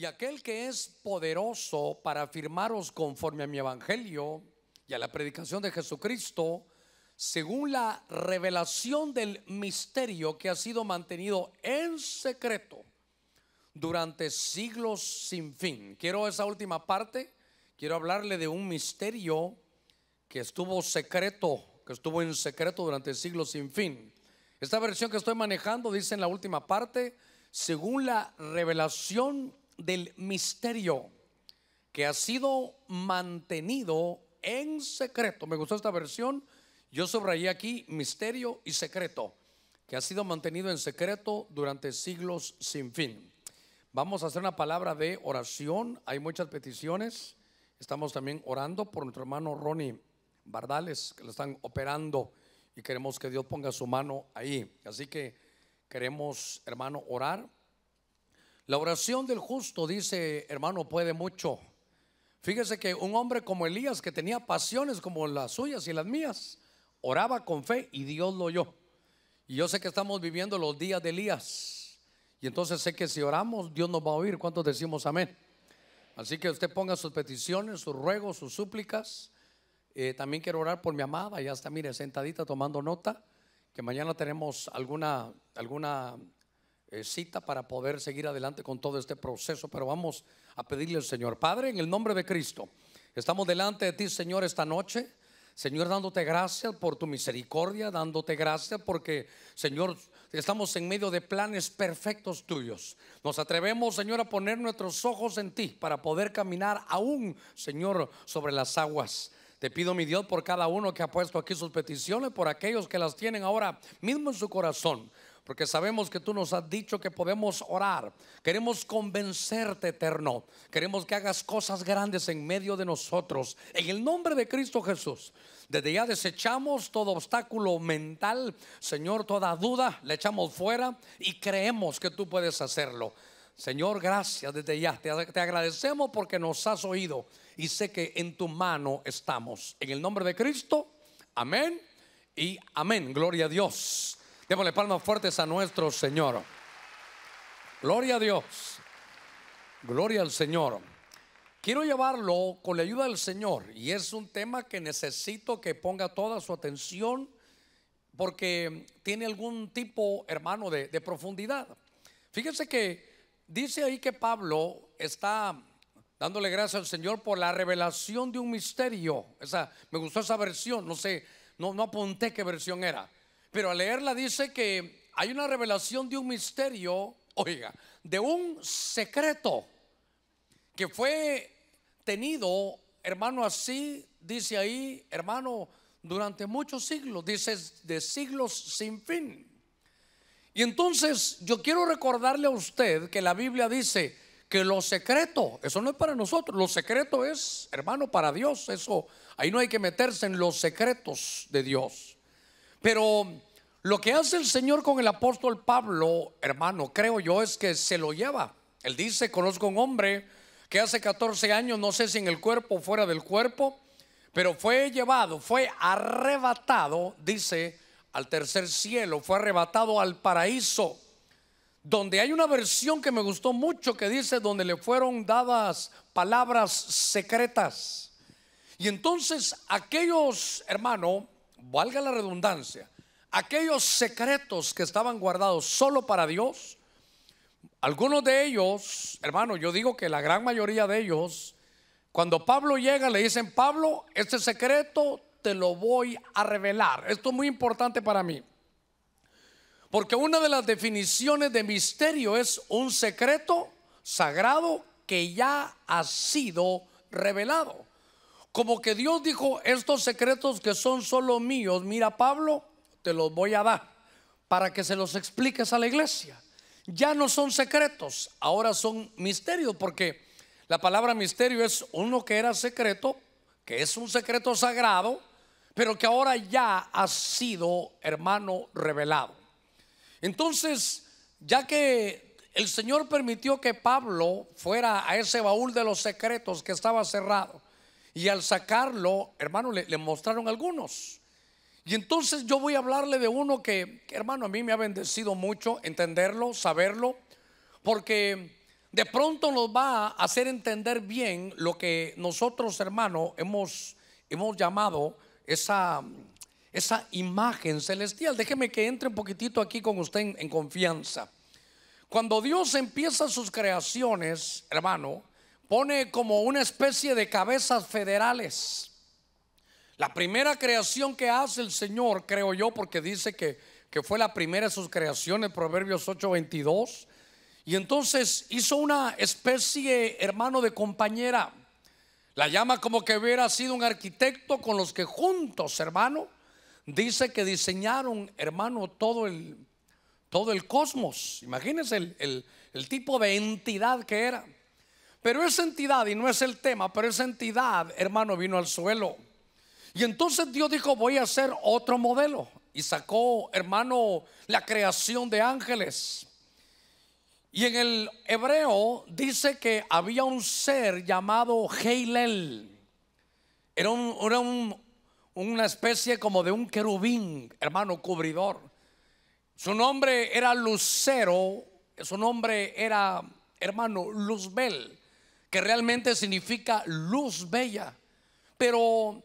Y aquel que es poderoso para afirmaros conforme a mi evangelio y a la predicación de Jesucristo, según la revelación del misterio que ha sido mantenido en secreto durante siglos sin fin. Quiero esa última parte, quiero hablarle de un misterio que estuvo en secreto durante siglos sin fin. Esta versión que estoy manejando dice en la última parte, según la revelación del misterio que ha sido mantenido en secreto. Me gustó esta versión. Yo subrayé aquí misterio y secreto, que ha sido mantenido en secreto durante siglos sin fin. Vamos a hacer una palabra de oración. Hay muchas peticiones. Estamos también orando por nuestro hermano Ronnie Bardales, que lo están operando, y queremos que Dios ponga su mano ahí. Así que queremos, hermano, orar. La oración del justo, dice, hermano, puede mucho. Fíjese que un hombre como Elías, que tenía pasiones como las suyas y las mías, oraba con fe y Dios lo oyó. Y yo sé que estamos viviendo los días de Elías, y entonces sé que si oramos Dios nos va a oír. ¿Cuántos decimos amén? Así que usted ponga sus peticiones, sus ruegos, sus súplicas. También quiero orar por mi amada. Ya está, mire, sentadita tomando nota, que mañana tenemos alguna cita para poder seguir adelante con todo este proceso. Pero vamos a pedirle al Señor. Padre, en el nombre de Cristo, estamos delante de ti, Señor, esta noche, Señor, dándote gracias por tu misericordia, dándote gracias porque, Señor, estamos en medio de planes perfectos tuyos. Nos atrevemos, Señor, a poner nuestros ojos en ti para poder caminar aún, Señor, sobre las aguas. Te pido, mi Dios, por cada uno que ha puesto aquí sus peticiones, por aquellos que las tienen ahora mismo en su corazón, porque sabemos que tú nos has dicho que podemos orar. Queremos convencerte, eterno. Queremos que hagas cosas grandes en medio de nosotros. En el nombre de Cristo Jesús, desde ya desechamos todo obstáculo mental, Señor, toda duda, la echamos fuera y creemos que tú puedes hacerlo. Señor, gracias desde ya. Te agradecemos porque nos has oído y sé que en tu mano estamos. En el nombre de Cristo, amén y amén. Gloria a Dios. Démosle palmas fuertes a nuestro Señor. Gloria a Dios. Gloria al Señor. Quiero llevarlo con la ayuda del Señor, y es un tema que necesito que ponga toda su atención, porque tiene algún tipo, hermano, de profundidad. Fíjense que dice ahí que Pablo está dándole gracias al Señor por la revelación de un misterio. Me gustó esa versión. No sé, no apunté qué versión era, pero al leerla dice que hay una revelación de un misterio, oiga, de un secreto que fue tenido, hermano, así dice ahí, hermano, durante muchos siglos, dice de siglos sin fin. Y entonces yo quiero recordarle a usted que la Biblia dice que lo secreto, eso no es para nosotros, lo secreto es, hermano, para Dios. Eso, ahí no hay que meterse en los secretos de Dios. Pero lo que hace el Señor con el apóstol Pablo, hermano, creo yo, es que se lo lleva. Él dice, conozco a un hombre que hace 14 años, no sé si en el cuerpo o fuera del cuerpo, pero fue llevado, fue arrebatado, dice, al tercer cielo, fue arrebatado al paraíso, donde hay una versión que me gustó mucho que dice, donde le fueron dadas palabras secretas. Y entonces aquellos, hermano, valga la redundancia, aquellos secretos que estaban guardados solo para Dios, algunos de ellos, hermano, yo digo que la gran mayoría de ellos, cuando Pablo llega le dicen, Pablo, este secreto te lo voy a revelar. Esto es muy importante para mí, porque una de las definiciones de misterio es un secreto sagrado que ya ha sido revelado. Como que Dios dijo, estos secretos que son solo míos, mira, Pablo, te los voy a dar para que se los expliques a la iglesia. Ya no son secretos, ahora son misterios, porque la palabra misterio es uno que era secreto, que es un secreto sagrado, pero que ahora ya ha sido, hermano, revelado. Entonces, ya que el Señor permitió que Pablo fuera a ese baúl de los secretos que estaba cerrado, y al sacarlo, hermano, le mostraron algunos. Y entonces yo voy a hablarle de uno que, hermano, a mí me ha bendecido mucho entenderlo, saberlo, porque de pronto nos va a hacer entender bien lo que nosotros, hermanos, hemos llamado esa imagen celestial. Déjeme que entre un poquitito aquí con usted en confianza. Cuando Dios empieza sus creaciones, hermano, pone como una especie de cabezas federales. La primera creación que hace el Señor, creo yo, porque dice que fue la primera de sus creaciones, Proverbios 8:22. Y entonces hizo una especie, hermano, de compañera. La llama como que hubiera sido un arquitecto con los que juntos, hermano, dice que diseñaron, hermano, todo el cosmos. Imagínense el tipo de entidad que era. Pero esa entidad, y no es el tema, pero esa entidad, hermano, vino al suelo. Y entonces Dios dijo, voy a hacer otro modelo. Y sacó, hermano, la creación de ángeles. Y en el hebreo dice que había un ser llamado Heilel. Era una especie como de un querubín, hermano, cubridor. Su nombre era Lucero, su nombre era, hermano, Luzbel, que realmente significa luz bella. Pero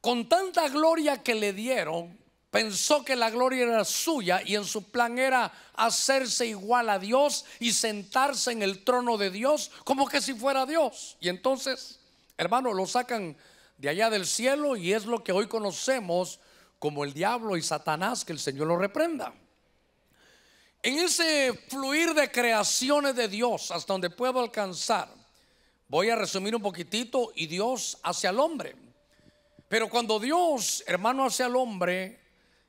con tanta gloria que le dieron, pensó que la gloria era suya, y en su plan era hacerse igual a Dios y sentarse en el trono de Dios como que si fuera Dios. Y entonces, hermano, lo sacan de allá del cielo, y es lo que hoy conocemos como el diablo y Satanás, que el Señor lo reprenda. En ese fluir de creaciones de Dios hasta donde puedo alcanzar, voy a resumir un poquitito. Y Dios hacia el hombre. Pero cuando Dios, hermano, hacia el hombre,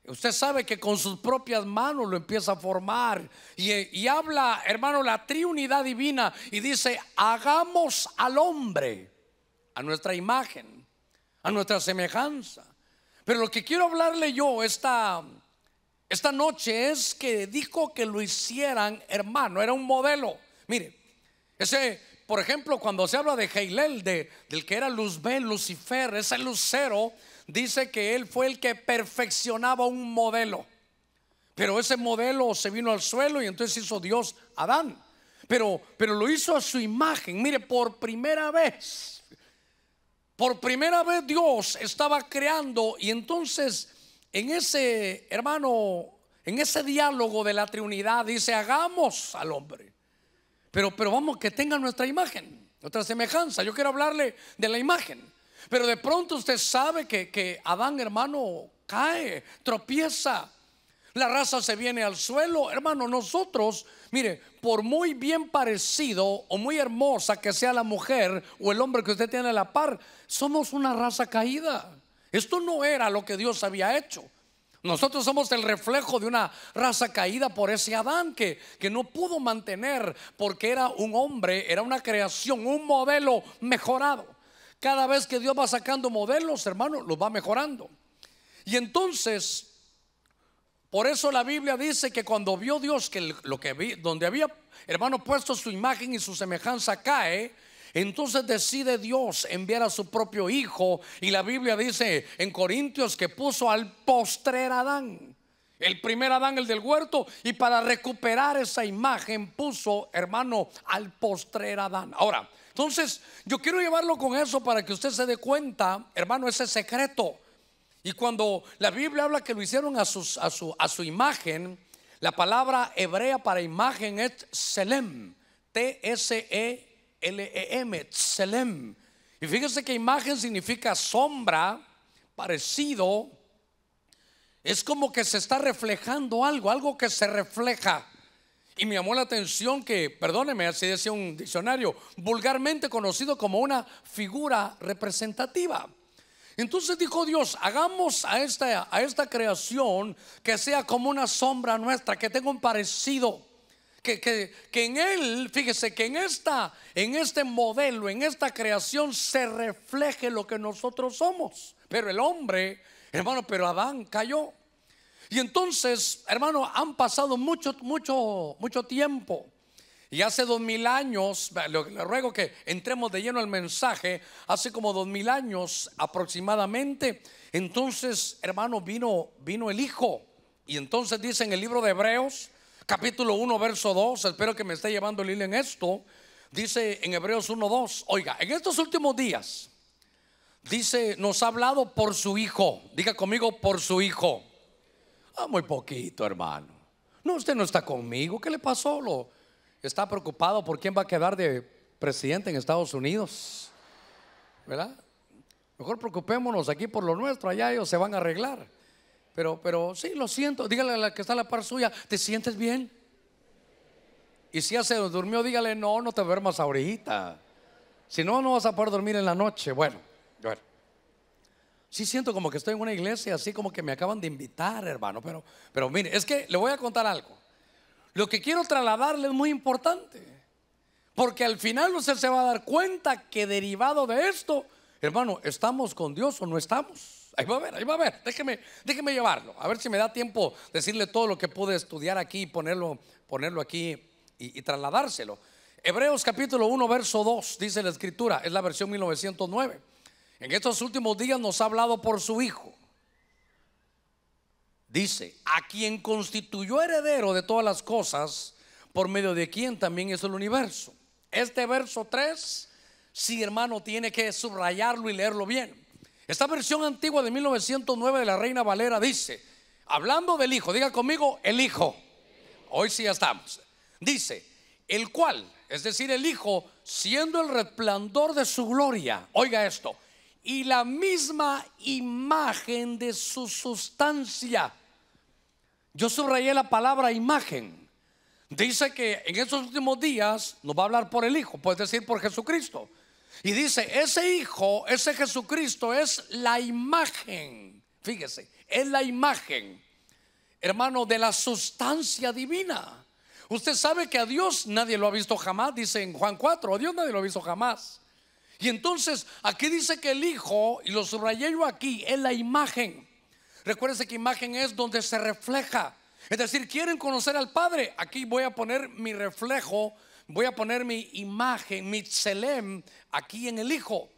usted sabe que con sus propias manos lo empieza a formar. Y habla, hermano, la triunidad divina y dice, hagamos al hombre a nuestra imagen, a nuestra semejanza. Pero lo que quiero hablarle yo esta noche es que dijo que lo hicieran, hermano, era un modelo. Mire, ese, por ejemplo, cuando se habla de Heilel, del que era Luzbel, Lucifer, ese lucero, dice que él fue el que perfeccionaba un modelo. Pero ese modelo se vino al suelo, y entonces hizo Dios Adán. Pero lo hizo a su imagen. Mire, por primera vez Dios estaba creando. Y entonces en ese, hermano, en ese diálogo de la Trinidad dice, hagamos al hombre. Pero vamos, que tenga nuestra imagen, nuestra semejanza. Yo quiero hablarle de la imagen. Pero de pronto usted sabe que Adán, hermano, cae, tropieza. La raza se viene al suelo. Hermano, nosotros, mire, por muy bien parecido o muy hermosa que sea la mujer o el hombre que usted tiene a la par, somos una raza caída. Esto no era lo que Dios había hecho. Nosotros somos el reflejo de una raza caída por ese Adán que no pudo mantener, porque era un hombre, era una creación, un modelo mejorado. Cada vez que Dios va sacando modelos, hermano, los va mejorando. Y entonces, por eso la Biblia dice que cuando vio Dios que lo que vi, donde había, hermano, puesto su imagen y su semejanza cae, entonces decide Dios enviar a su propio hijo. Y la Biblia dice en Corintios que puso al postrer Adán, el primer Adán, el del huerto, y para recuperar esa imagen puso, hermano, al postrer Adán. Ahora, entonces yo quiero llevarlo con eso para que usted se dé cuenta, hermano, ese secreto. Y cuando la Biblia habla que lo hicieron a su imagen, la palabra hebrea para imagen es Tselem, T-S-E-L-E-M, Tselem. Y fíjese que imagen significa sombra, parecido. Es como que se está reflejando algo que se refleja. Y me llamó la atención que, perdóneme, así decía un diccionario, vulgarmente conocido como una figura representativa. Entonces dijo Dios, hagamos a esta creación que sea como una sombra nuestra, que tenga un parecido, que en él, fíjese, que en este modelo, en esta creación se refleje lo que nosotros somos. Pero el hombre, hermano, pero Adán cayó. Y entonces, hermano, han pasado mucho tiempo. Y hace 2000 años, le ruego que entremos de lleno al mensaje. Hace como 2000 años aproximadamente, entonces, hermano, vino el hijo. Y entonces dice en el libro de Hebreos capítulo 1 verso 2, espero que me esté llevando el hilo en esto. Dice en Hebreos 1:2, oiga, en estos últimos días, dice, nos ha hablado por su hijo. Diga conmigo, por su hijo. Ah, muy poquito, hermano. No, usted no está conmigo. ¿Qué le pasó? Está preocupado por quién va a quedar de presidente en Estados Unidos, ¿verdad? Mejor preocupémonos aquí por lo nuestro, allá ellos se van a arreglar. Pero sí, lo siento. Dígale a la que está a la par suya, ¿te sientes bien? Y si ya se durmió, dígale, no, no te duermas ahorita. Si no, no vas a poder dormir en la noche. Bueno, sí siento como que estoy en una iglesia, así como que me acaban de invitar, hermano. Pero mire, es que le voy a contar algo. Lo que quiero trasladarle es muy importante, porque al final usted se va a dar cuenta que derivado de esto, hermano, ¿estamos con Dios o no estamos? Ahí va a ver, déjeme llevarlo. A ver si me da tiempo decirle todo lo que pude estudiar aquí, ponerlo aquí y trasladárselo. Hebreos capítulo 1 verso 2 dice la escritura, es la versión 1909. En estos últimos días nos ha hablado por su hijo, dice, a quien constituyó heredero de todas las cosas, por medio de quien también es el universo. Este verso 3, sí, hermano, tiene que subrayarlo y leerlo bien. Esta versión antigua de 1909 de la Reina Valera dice, hablando del hijo, diga conmigo, el hijo. Hoy sí ya estamos. Dice, el cual, es decir, el hijo, siendo el resplandor de su gloria, oiga esto, y la misma imagen de su sustancia. Yo subrayé la palabra imagen. Dice que en estos últimos días nos va a hablar por el hijo, puedes decir por Jesucristo. Y dice, ese hijo, ese Jesucristo es la imagen, fíjese, es la imagen, hermano, de la sustancia divina. Usted sabe que a Dios nadie lo ha visto jamás, dice en Juan 4, a Dios nadie lo ha visto jamás. Y entonces aquí dice que el hijo, y lo subrayé yo aquí, es la imagen. Recuérdense que imagen es donde se refleja. Es decir, quieren conocer al Padre, aquí voy a poner mi reflejo, voy a poner mi imagen, mi tselem, aquí en el hijo.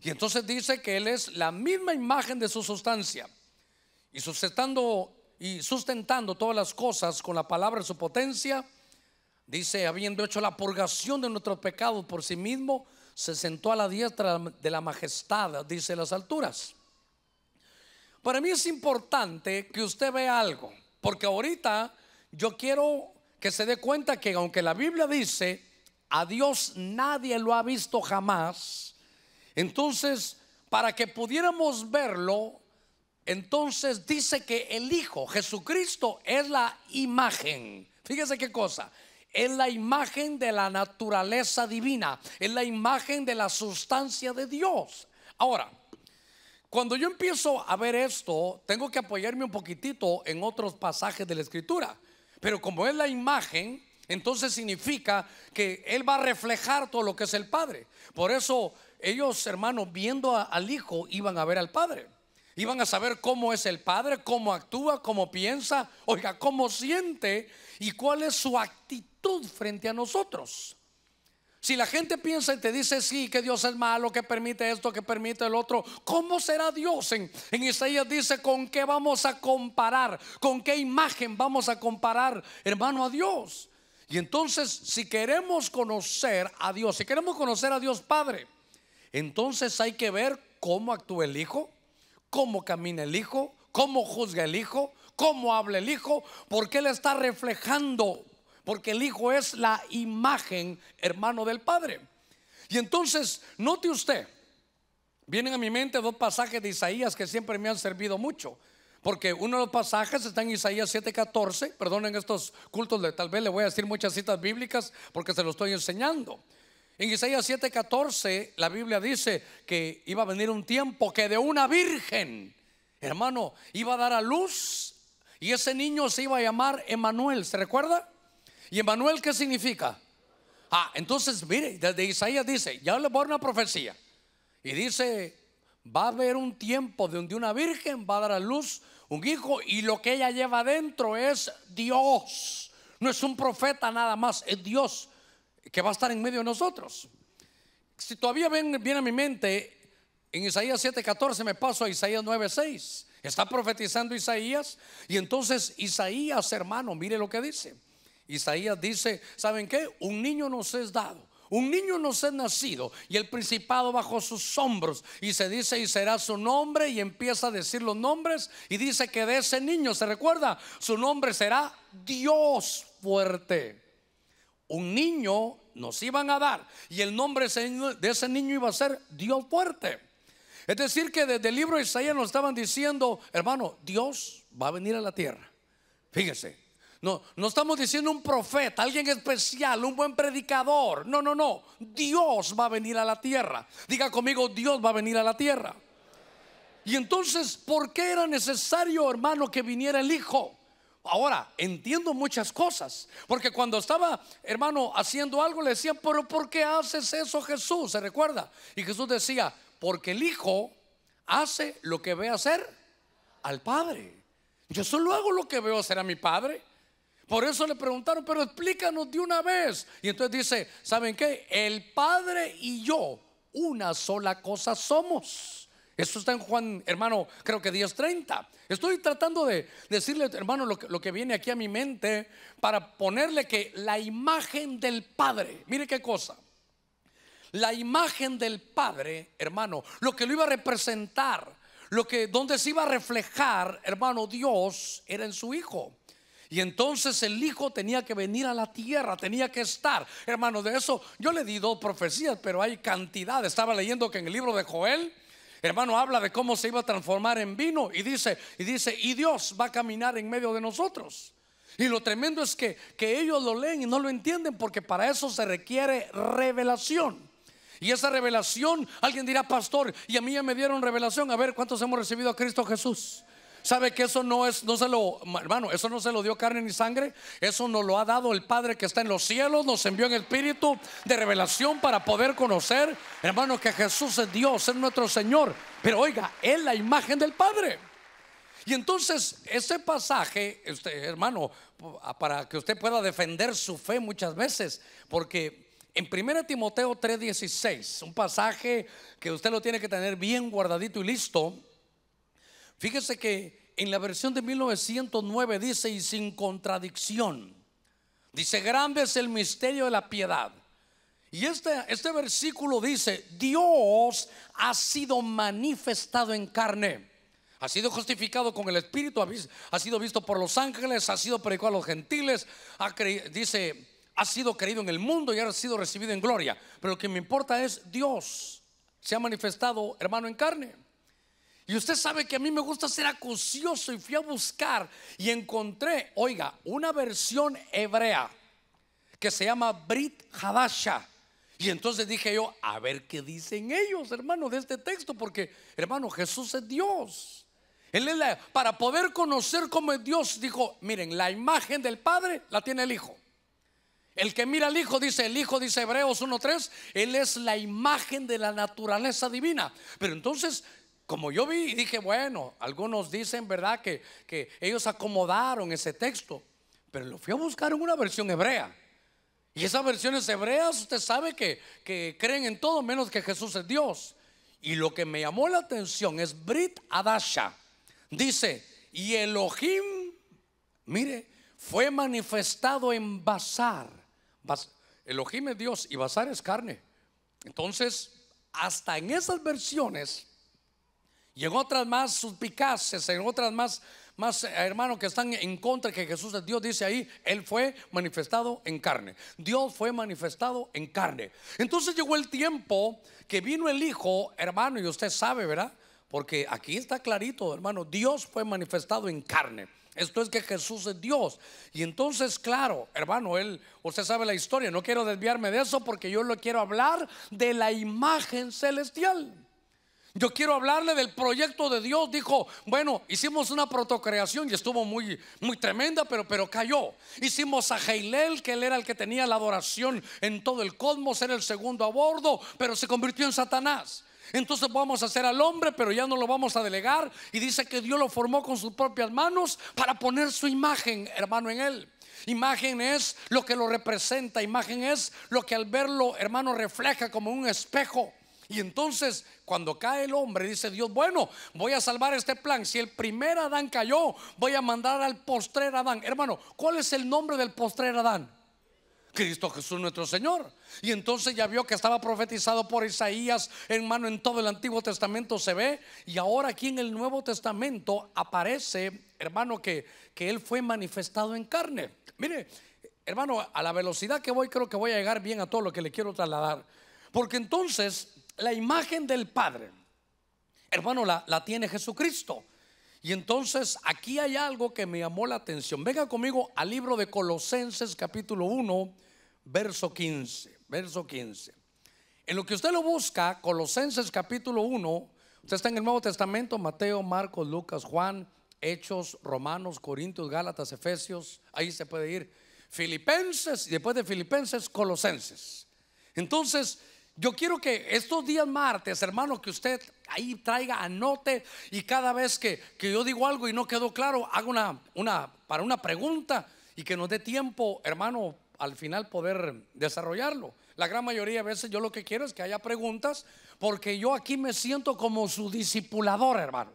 Y entonces dice que él es la misma imagen de su sustancia, y sustentando todas las cosas con la palabra de su potencia. Dice, habiendo hecho la purgación de nuestros pecados por sí mismo, se sentó a la diestra de la majestad, dice, las alturas. Para mí es importante que usted vea algo, porque ahorita yo quiero que se dé cuenta que aunque la Biblia dice, a Dios nadie lo ha visto jamás, entonces para que pudiéramos verlo, entonces dice que el Hijo Jesucristo es la imagen. Fíjese qué cosa. Es la imagen de la naturaleza divina, es la imagen de la sustancia de Dios. Ahora, cuando yo empiezo a ver esto, tengo que apoyarme un poquitito en otros pasajes de la escritura. Pero como es la imagen, entonces significa que él va a reflejar todo lo que es el Padre. Por eso ellos, hermanos, viendo al Hijo, iban a ver al Padre. Iban a saber cómo es el Padre, cómo actúa, cómo piensa, oiga, cómo siente y cuál es su actitud frente a nosotros. Si la gente piensa y te dice, sí, que Dios es malo, que permite esto, que permite el otro, ¿cómo será Dios? En Isaías dice, ¿con qué vamos a comparar? ¿Con qué imagen vamos a comparar, hermano, a Dios? Y entonces, si queremos conocer a Dios, si queremos conocer a Dios Padre, entonces hay que ver cómo actúa el Hijo, cómo camina el Hijo, cómo juzga el Hijo, cómo habla el Hijo, porque él está reflejando, porque el Hijo es la imagen, hermano, del Padre. Y entonces, note usted, vienen a mi mente dos pasajes de Isaías que siempre me han servido mucho, porque uno de los pasajes está en Isaías 7:14, perdonen estos cultos, tal vez le voy a decir muchas citas bíblicas porque se lo estoy enseñando. En Isaías 7:14 la Biblia dice que iba a venir un tiempo que de una virgen, hermano, iba a dar a luz, y ese niño se iba a llamar Emmanuel, ¿se recuerda? ¿Y Emmanuel qué significa? Ah, entonces mire, desde Isaías dice, ya le voy a dar una profecía, y dice, va a haber un tiempo donde una virgen va a dar a luz un hijo, y lo que ella lleva adentro es Dios. No es un profeta nada más, es Dios que va a estar en medio de nosotros. Si todavía viene a mi mente, en Isaías 7:14 me paso a Isaías 9:6. Está profetizando Isaías, y entonces Isaías, hermano, mire lo que dice. Isaías dice, ¿saben qué? Un niño nos es dado, un niño nos es nacido, y el principado bajo sus hombros, y se dice, y será su nombre, y empieza a decir los nombres, y dice que de ese niño, ¿se recuerda? Su nombre será Dios fuerte. Un niño nos iban a dar, y el nombre de ese niño iba a ser Dios fuerte. Es decir que desde el libro de Isaías nos estaban diciendo, hermano, Dios va a venir a la tierra. Fíjese, no estamos diciendo un profeta, alguien especial, un buen predicador. No, Dios va a venir a la tierra. Diga conmigo, Dios va a venir a la tierra. Y entonces, ¿por qué era necesario, hermano, que viniera el Hijo? Ahora, entiendo muchas cosas, porque cuando estaba, hermano, haciendo algo, le decían, pero ¿por qué haces eso, Jesús? ¿Se recuerda? Y Jesús decía, porque el Hijo hace lo que ve hacer al Padre. Yo solo hago lo que veo hacer a mi Padre. Por eso le preguntaron, pero explícanos de una vez. Y entonces dice, ¿saben qué? El Padre y yo una sola cosa somos. Eso está en Juan, hermano, creo que 10:30. Estoy tratando de decirle, hermano, lo que viene aquí a mi mente, para ponerle que la imagen del Padre, mire qué cosa, la imagen del Padre, hermano, lo que lo iba a representar, donde se iba a reflejar, hermano, Dios era en su Hijo. Y entonces el Hijo tenía que venir a la tierra, tenía que estar. Hermano, de eso yo le di 2 profecías, pero hay cantidad. Estaba leyendo que en el libro de Joel, hermano, habla de cómo se iba a transformar en vino. Y dice, y Dios va a caminar en medio de nosotros. Y lo tremendo es que ellos lo leen y no lo entienden, porque para eso se requiere revelación. Y esa revelación, alguien dirá, pastor, y a mí ya me dieron revelación. A ver, ¿cuántos hemos recibido a Cristo Jesús? ¿Sabe que eso hermano, eso no se lo dio carne ni sangre? Eso nos lo ha dado el Padre que está en los cielos. Nos envió en espíritu de revelación para poder conocer, hermano, que Jesús es Dios, es nuestro Señor. Pero oiga, es la imagen del Padre. Y entonces ese pasaje, hermano, para que usted pueda defender su fe muchas veces, porque en 1 Timoteo 3:16, un pasaje que usted lo tiene que tener bien guardadito y listo. Fíjese que en la versión de 1909 dice, y sin contradicción, dice, grande es el misterio de la piedad. Y este versículo dice, Dios ha sido manifestado en carne, ha sido justificado con el Espíritu, ha sido visto por los ángeles, ha sido predicado a los gentiles, dice, ha sido creído en el mundo y ha sido recibido en gloria. Pero lo que me importa es, Dios se ha manifestado, hermano, en carne. Y usted sabe que a mí me gusta ser acucioso, y fui a buscar y encontré, oiga, una versión hebrea que se llama Brit Hadasha. Y entonces dije yo, a ver qué dicen ellos, hermano, de este texto, porque, hermano, Jesús es Dios. Él es para poder conocer cómo es Dios, dijo, miren, la imagen del Padre la tiene el Hijo. El que mira al Hijo, dice el Hijo, dice Hebreos 1:3, él es la imagen de la naturaleza divina. Pero entonces, como yo vi y dije, bueno, algunos dicen, ¿verdad?, que ellos acomodaron ese texto, pero lo fui a buscar en una versión hebrea. Y esas versiones hebreas, usted sabe que creen en todo menos que Jesús es Dios. Y lo que me llamó la atención es Brit Hadasha. Dice, y Elohim, mire, fue manifestado en Bazar. Elohim es Dios y Bazar es carne. Entonces, hasta en esas versiones, y en otras más suspicaces, en otras más hermanos que están en contra que Jesús es Dios, dice ahí, él fue manifestado en carne. Dios fue manifestado en carne. Entonces llegó el tiempo que vino el Hijo, hermano, y usted sabe, ¿verdad? Porque aquí está clarito, hermano, Dios fue manifestado en carne. Esto es que Jesús es Dios. Y entonces, claro, hermano, usted sabe la historia, no quiero desviarme de eso porque yo lo quiero hablar de la imagen celestial. Yo quiero hablarle del proyecto de Dios. Dijo, bueno, hicimos una protocreación y estuvo muy tremenda, pero cayó. Hicimos a Heilel, que él era el que tenía la adoración en todo el cosmos, era el segundo a bordo, pero se convirtió en Satanás. Entonces vamos a hacer al hombre, pero ya no lo vamos a delegar. Y dice que Dios lo formó con sus propias manos para poner su imagen, hermano, en él. Imagen es lo que lo representa, imagen es lo que al verlo, hermano, refleja como un espejo. Y entonces cuando cae el hombre dice Dios, bueno, voy a salvar este plan. Si el primer Adán cayó, voy a mandar al postrer Adán. Hermano, ¿cuál es el nombre del postrer Adán? Cristo Jesús nuestro Señor. Y entonces ya vio que estaba profetizado por Isaías, hermano, en todo el Antiguo Testamento se ve. Y ahora aquí en el Nuevo Testamento aparece, hermano, que Él fue manifestado en carne. Mire, hermano, a la velocidad que voy creo que voy a llegar bien a todo lo que le quiero trasladar. Porque entonces la imagen del Padre, hermano, la tiene Jesucristo. Y entonces aquí hay algo que me llamó la atención. Venga conmigo al libro de Colosenses capítulo 1 verso 15. Verso 15. En lo que usted lo busca, Colosenses capítulo 1, usted está en el Nuevo Testamento: Mateo, Marcos, Lucas, Juan, Hechos, Romanos, Corintios, Gálatas, Efesios. Ahí se puede ir Filipenses, y después de Filipenses, Colosenses. Entonces yo quiero que estos días martes, hermano, que usted ahí traiga, anote, y cada vez que yo digo algo y no quedó claro, haga una pregunta, y que nos dé tiempo, hermano, al final poder desarrollarlo. La gran mayoría de veces yo lo que quiero es que haya preguntas, porque yo aquí me siento como su discipulador, hermano.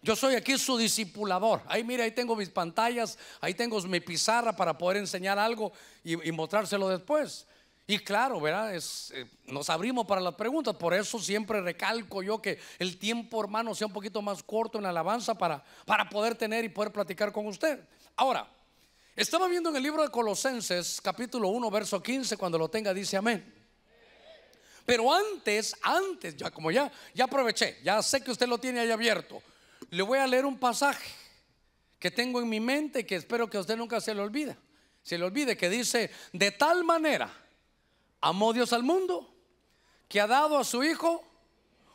Yo soy aquí su discipulador. Ahí mire, ahí tengo mis pantallas, ahí tengo mi pizarra para poder enseñar algo y mostrárselo después. Y claro, ¿verdad? Nos abrimos para las preguntas. Por eso siempre recalco yo que el tiempo, hermano, sea un poquito más corto en la alabanza para poder tener y poder platicar con usted. Ahora, estaba viendo en el libro de Colosenses capítulo 1 verso 15. Cuando lo tenga dice amén. Pero antes, ya como ya aproveché, ya sé que usted lo tiene ahí abierto, le voy a leer un pasaje que tengo en mi mente, que espero que a usted nunca se le olvide, que dice: de tal manera amó Dios al mundo, que ha dado a su Hijo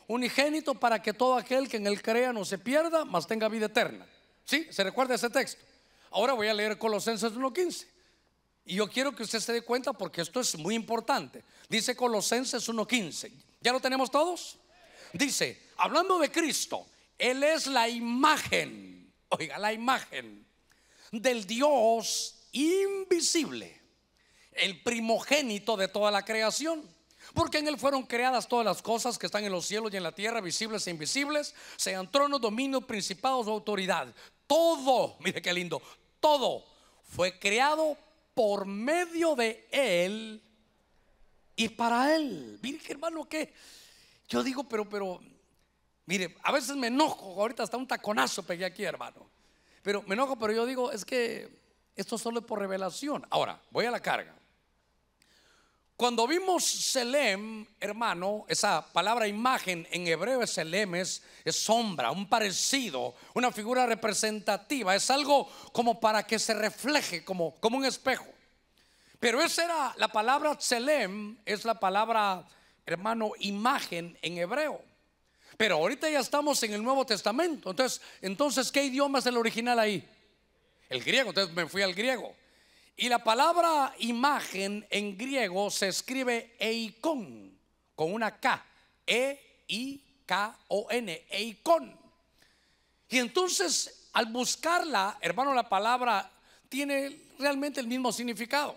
unigénito, para que todo aquel que en Él crea no se pierda, mas tenga vida eterna. ¿Sí? ¿Se recuerda ese texto? Ahora voy a leer Colosenses 1:15, y yo quiero que usted se dé cuenta, porque esto es muy importante. Dice Colosenses 1:15. ¿Ya lo tenemos todos? Dice, hablando de Cristo: Él es la imagen, oiga, la imagen del Dios invisible, el primogénito de toda la creación, porque en Él fueron creadas todas las cosas que están en los cielos y en la tierra, visibles e invisibles, sean tronos, dominios, principados o autoridad. Todo, mire qué lindo, todo fue creado por medio de Él y para Él. Mire, hermano, que yo digo, pero mire, a veces me enojo. Ahorita hasta un taconazo pegué aquí, hermano, pero me enojo, pero yo digo, es que esto solo es por revelación. Ahora voy a la carga. Cuando vimos Selem, hermano, esa palabra imagen en hebreo es Selem, es sombra, un parecido, una figura representativa, es algo como para que se refleje, como un espejo. Pero esa era la palabra Selem, es la palabra, hermano, imagen en hebreo. Pero ahorita ya estamos en el Nuevo Testamento. Entonces ¿qué idioma es el original ahí? El griego. Entonces me fui al griego, y la palabra imagen en griego se escribe eikon, con una K, E-I-K-O-N, eikon. Y entonces al buscarla, hermano, la palabra tiene realmente el mismo significado.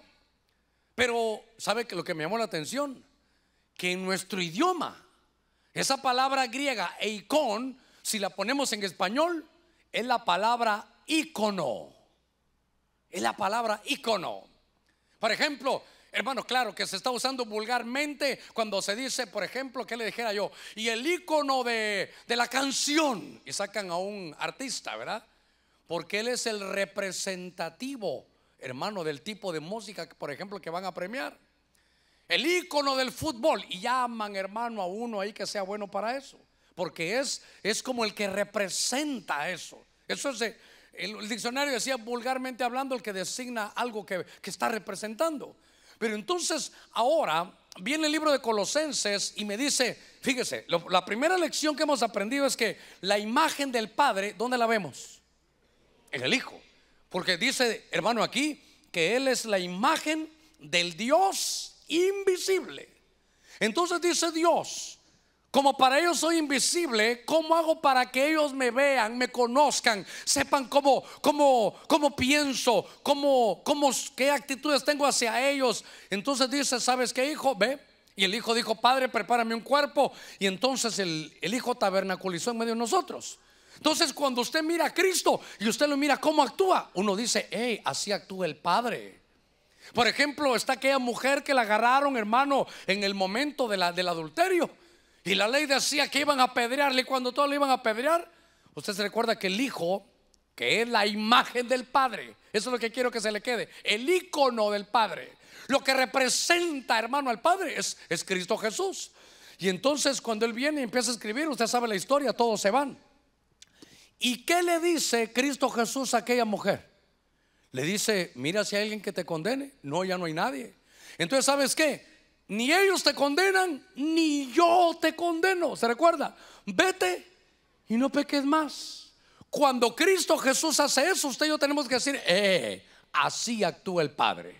Pero ¿sabe que lo que me llamó la atención? Que en nuestro idioma esa palabra griega eikon, si la ponemos en español, es la palabra ícono. Es la palabra ícono. Por ejemplo, hermano, claro que se está usando vulgarmente cuando se dice, por ejemplo, que le dijera yo, y el ícono de la canción, y sacan a un artista, ¿verdad? Porque él es el representativo, hermano, del tipo de música, por ejemplo, que van a premiar. El ícono del fútbol, y llaman, hermano, a uno ahí que sea bueno para eso, porque es como el que representa eso. Eso es de... El diccionario decía, vulgarmente hablando, el que designa algo que está representando. Pero entonces ahora viene el libro de Colosenses y me dice, fíjese, la primera lección que hemos aprendido es que la imagen del Padre, ¿dónde la vemos? En el Hijo. Porque dice, hermano, aquí que Él es la imagen del Dios invisible. Entonces dice Dios: como para ellos soy invisible, ¿cómo hago para que ellos me vean, me conozcan, sepan cómo pienso, qué actitudes tengo hacia ellos? Entonces dice, ¿sabes qué, hijo? Ve, Y el hijo dijo: Padre, prepárame un cuerpo. Y entonces el hijo tabernaculizó en medio de nosotros. Entonces cuando usted mira a Cristo y usted lo mira cómo actúa, uno dice: hey, así actúa el Padre. Por ejemplo, está aquella mujer que la agarraron, hermano, en el momento del adulterio, y la ley decía que iban a apedrearle. Cuando todos le iban a apedrear, usted se recuerda que el hijo, que es la imagen del Padre, eso es lo que quiero que se le quede, el ícono del Padre, lo que representa, hermano, al Padre es Cristo Jesús. Y entonces cuando él viene y empieza a escribir, usted sabe la historia, todos se van. ¿Y qué le dice Cristo Jesús a aquella mujer? Le dice: mira si hay alguien que te condene. No, ya no hay nadie. Entonces, ¿sabes qué? Ni ellos te condenan, ni yo te condeno. ¿Se recuerda? Vete y no peques más. Cuando Cristo Jesús hace eso, usted y yo tenemos que decir: así actúa el Padre.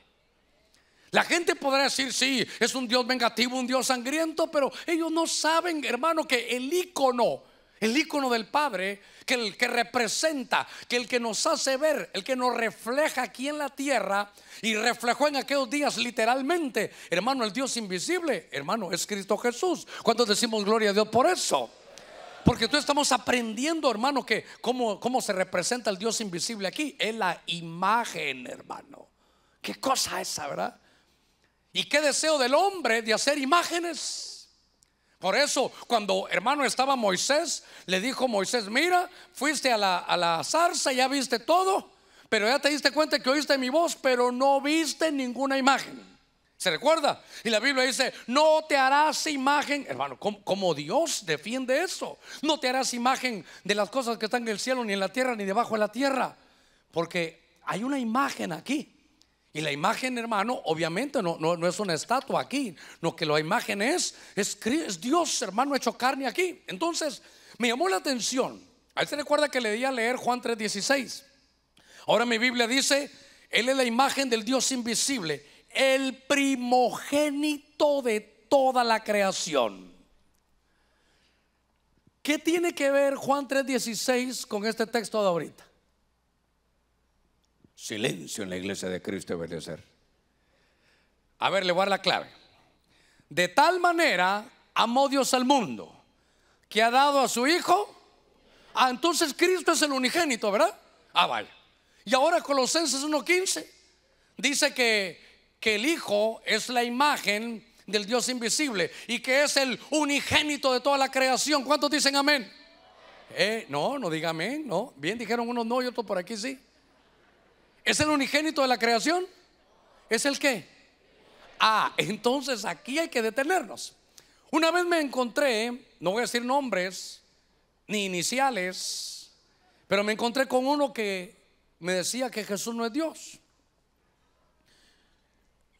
La gente podrá decir: sí, es un Dios vengativo, un Dios sangriento, pero ellos no saben, hermano, que el ícono del Padre, que el que representa, que el que nos hace ver, el que nos refleja aquí en la tierra, y reflejó en aquellos días literalmente, hermano, el Dios invisible, hermano, es Cristo Jesús. ¿Cuántos decimos gloria a Dios por eso? Porque entonces estamos aprendiendo, hermano, que cómo se representa el Dios invisible aquí. Es la imagen, hermano. Qué cosa esa, ¿verdad? Y qué deseo del hombre de hacer imágenes. Por eso cuando, hermano, estaba Moisés, le dijo Moisés: mira, fuiste a la zarza, ya viste todo, pero ya te diste cuenta que oíste mi voz, pero no viste ninguna imagen. ¿Se recuerda? Y la Biblia dice: no te harás imagen, hermano. Como Dios defiende eso. No te harás imagen de las cosas que están en el cielo, ni en la tierra, ni debajo de la tierra. Porque hay una imagen aquí. Y la imagen, hermano, obviamente no es una estatua aquí. No, que la imagen es Dios, hermano, hecho carne aquí. Entonces me llamó la atención. Ahí se recuerda que le di a leer Juan 3:16. Ahora mi Biblia dice: Él es la imagen del Dios invisible, el primogénito de toda la creación. ¿Qué tiene que ver Juan 3:16 con este texto de ahorita? Silencio en la iglesia de Cristo y obedecer. A ver, le voy a dar la clave. De tal manera amó Dios al mundo, que ha dado a su hijo. Ah, entonces Cristo es el unigénito, ¿verdad? Ah, vaya. Y ahora Colosenses 1:15 dice que el hijo es la imagen del Dios invisible, y que es el unigénito de toda la creación. ¿Cuántos dicen amén? No diga amén, no. Bien, dijeron unos no y otros por aquí sí. ¿Es el unigénito de la creación? ¿Es el qué? Ah, entonces aquí hay que detenernos. Una vez me encontré, no voy a decir nombres ni iniciales, pero me encontré con uno que me decía que Jesús no es Dios.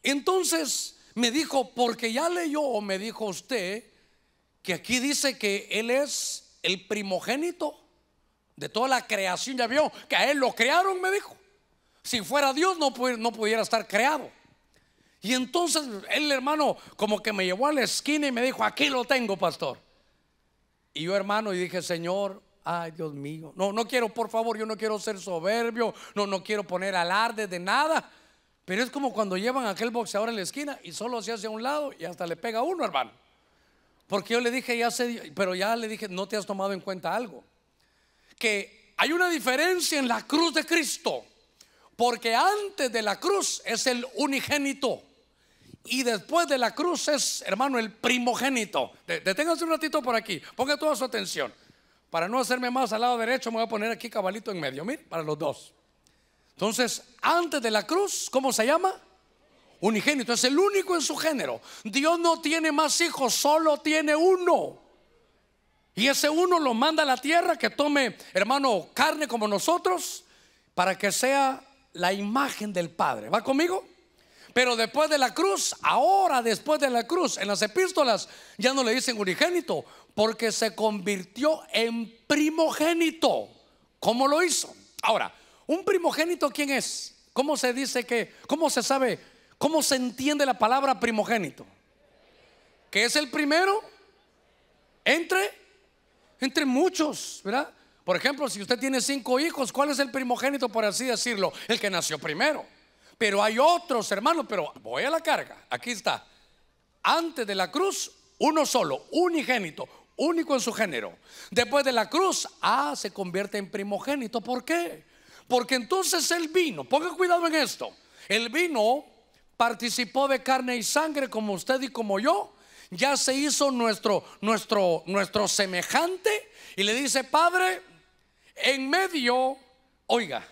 Entonces me dijo: porque ya leyó, o me dijo usted, que aquí dice que Él es el primogénito de toda la creación. Ya vio que a Él lo crearon, me dijo. Si fuera Dios no pudiera estar creado. Y entonces el hermano como que me llevó a la esquina y me dijo: aquí lo tengo, pastor. Y yo, hermano, y dije: Señor, ay, Dios mío, no quiero, por favor, yo no quiero ser soberbio, no quiero poner alarde de nada, pero es como cuando llevan a aquel boxeador en la esquina y solo se hace a un lado y hasta le pega a uno, hermano. Porque yo le dije: pero ya le dije, no te has tomado en cuenta algo, que hay una diferencia en la cruz de Cristo. Porque antes de la cruz es el unigénito, y después de la cruz es, hermano, el primogénito. Deténganse un ratito por aquí. Ponga toda su atención. Para no hacerme más al lado derecho, me voy a poner aquí cabalito en medio, mire, para los dos. Entonces, antes de la cruz, ¿cómo se llama? Unigénito. Es el único en su género. Dios no tiene más hijos, solo tiene uno. Y ese uno lo manda a la tierra, que tome, hermano, carne como nosotros, para que sea la imagen del Padre. ¿Va conmigo? Pero después de la cruz, ahora después de la cruz, en las epístolas ya no le dicen unigénito, porque se convirtió en primogénito. ¿Cómo lo hizo? Ahora, ¿un primogénito quién es? ¿Cómo se dice que? ¿Cómo se sabe? ¿Cómo se entiende la palabra primogénito? Que es el primero entre muchos, ¿verdad? Por ejemplo, si usted tiene 5 hijos, ¿cuál es el primogénito, por así decirlo? El que nació primero. Pero hay otros, hermanos, pero voy a la carga. Aquí está. Antes de la cruz, uno solo, unigénito, único en su género. Después de la cruz, se convierte en primogénito. ¿Por qué? Porque entonces Él vino, ponga cuidado en esto, Él vino, participó de carne y sangre como usted y como yo. Ya se hizo nuestro semejante. Y le dice: Padre, en medio, oiga,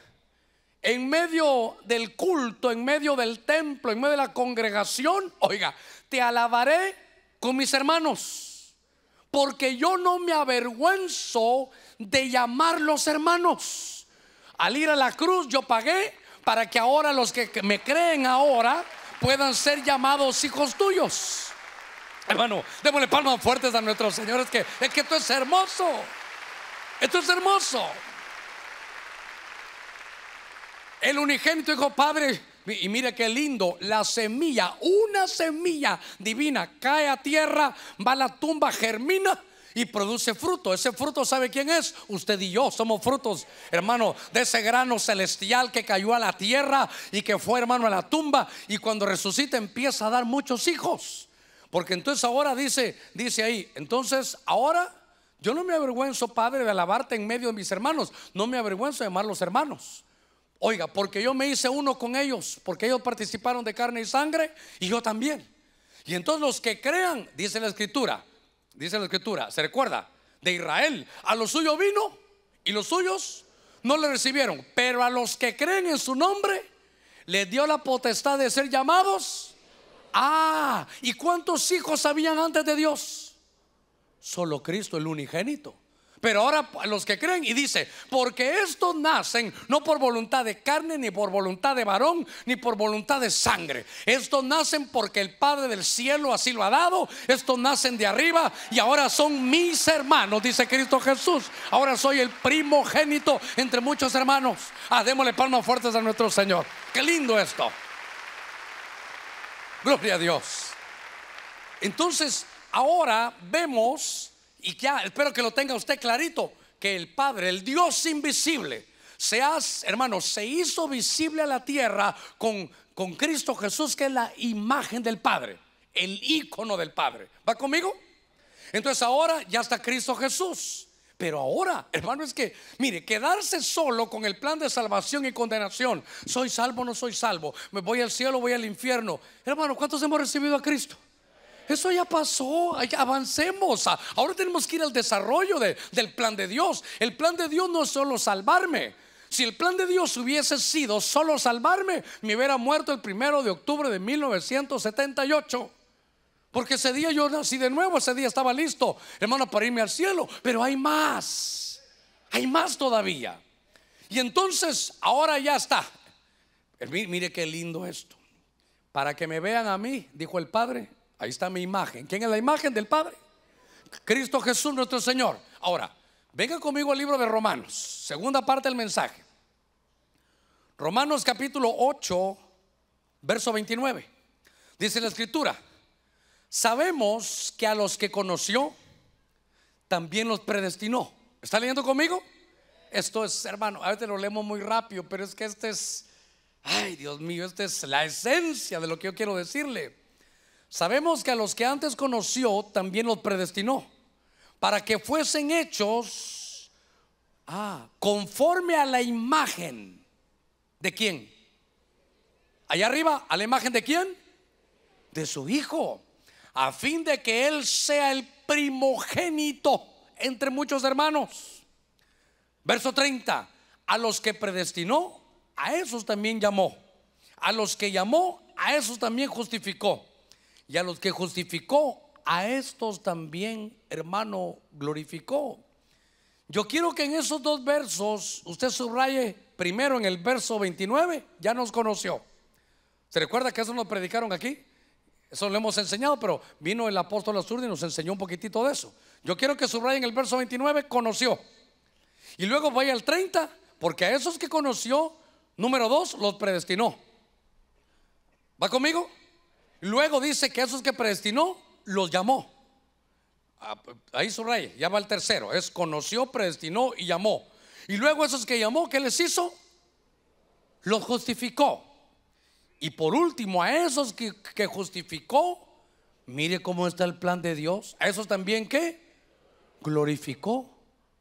en medio del culto, en medio del templo, en medio de la congregación, oiga, te alabaré con mis hermanos, porque yo no me avergüenzo de llamarlos hermanos. Al ir a la cruz yo pagué para que ahora los que me creen ahora puedan ser llamados hijos tuyos. Hermano, démosle palmas fuertes a nuestros señores, que es que esto es hermoso. Esto es hermoso. El unigénito dijo: Padre, y mire qué lindo, la semilla, una semilla divina cae a tierra, va a la tumba, germina y produce fruto. Ese fruto, ¿sabe quién es? Usted y yo somos frutos, hermano, de ese grano celestial que cayó a la tierra y que fue, hermano, a la tumba. Y cuando resucita empieza a dar muchos hijos. Porque entonces ahora dice ahí, entonces ahora yo no me avergüenzo, Padre, de alabarte en medio de mis hermanos. No me avergüenzo de llamarlos hermanos. Oiga, porque yo me hice uno con ellos, porque ellos participaron de carne y sangre y yo también. Y entonces los que crean, dice la escritura, se recuerda, de Israel, a los suyos vino y los suyos no le recibieron, pero a los que creen en su nombre les dio la potestad de ser llamados. ¿Y cuántos hijos habían antes de Dios? Solo Cristo, el unigénito. Pero ahora los que creen, y dice: porque estos nacen no por voluntad de carne, ni por voluntad de varón, ni por voluntad de sangre. Estos nacen porque el Padre del cielo así lo ha dado. Estos nacen de arriba y ahora son mis hermanos, dice Cristo Jesús. Ahora soy el primogénito entre muchos hermanos. Démosle palmas fuertes a nuestro Señor. Qué lindo esto. Gloria a Dios. Entonces ahora vemos, y ya espero que lo tenga usted clarito, que el Padre, el Dios invisible, hermano, se hizo visible a la tierra con Cristo Jesús, que es la imagen del Padre, el ícono del Padre. ¿Va conmigo? Entonces ahora ya está Cristo Jesús. Pero ahora, hermano, es que mire, quedarse solo con el plan de salvación y condenación. Soy salvo, no soy salvo, me voy al cielo, voy al infierno. Hermano, ¿cuántos hemos recibido a Cristo? Eso ya pasó, avancemos. Ahora tenemos que ir al desarrollo del plan de Dios. El plan de Dios no es solo salvarme. Si el plan de Dios hubiese sido solo salvarme, me hubiera muerto el 1 de octubre de 1978. Porque ese día yo nací de nuevo, ese día estaba listo, hermano, para irme al cielo. Pero hay más todavía. Y entonces ahora ya está. Mire qué lindo esto. Para que me vean a mí, dijo el Padre, ahí está mi imagen. ¿Quién es la imagen del Padre? Cristo Jesús nuestro Señor. Ahora, venga conmigo al libro de Romanos, segunda parte del mensaje. Romanos capítulo 8, verso 29. Dice la escritura: sabemos que a los que conoció también los predestinó. ¿Está leyendo conmigo? Esto es, hermano, a veces lo leemos muy rápido, pero es que este es, ay Dios mío, esta es la esencia de lo que yo quiero decirle. Sabemos que a los que antes conoció también los predestinó, para que fuesen hechos conforme a la imagen de quién. Allá arriba, a la imagen de quién, de su Hijo, a fin de que Él sea el primogénito entre muchos hermanos. Verso 30: a los que predestinó, a esos también llamó; a los que llamó, a esos también justificó; y a los que justificó, a estos también, hermano, glorificó. Yo quiero que en esos dos versos usted subraye primero en el verso 29, ya nos conoció. ¿Se recuerda que eso nos predicaron aquí? Eso lo hemos enseñado, pero vino el apóstol Azurdi y nos enseñó un poquitito de eso. Yo quiero que subrayen el verso 29, conoció. Y luego vaya al 30, porque a esos que conoció, número 2, los predestinó. ¿Va conmigo? Luego dice que a esos que predestinó, los llamó. Ahí subraye, ya va el tercero. Es conoció, predestinó y llamó. Y luego a esos que llamó, ¿qué les hizo? Los justificó. Y por último, a esos que justificó, Mire cómo está el plan de Dios. A esos también, ¿qué? Glorificó.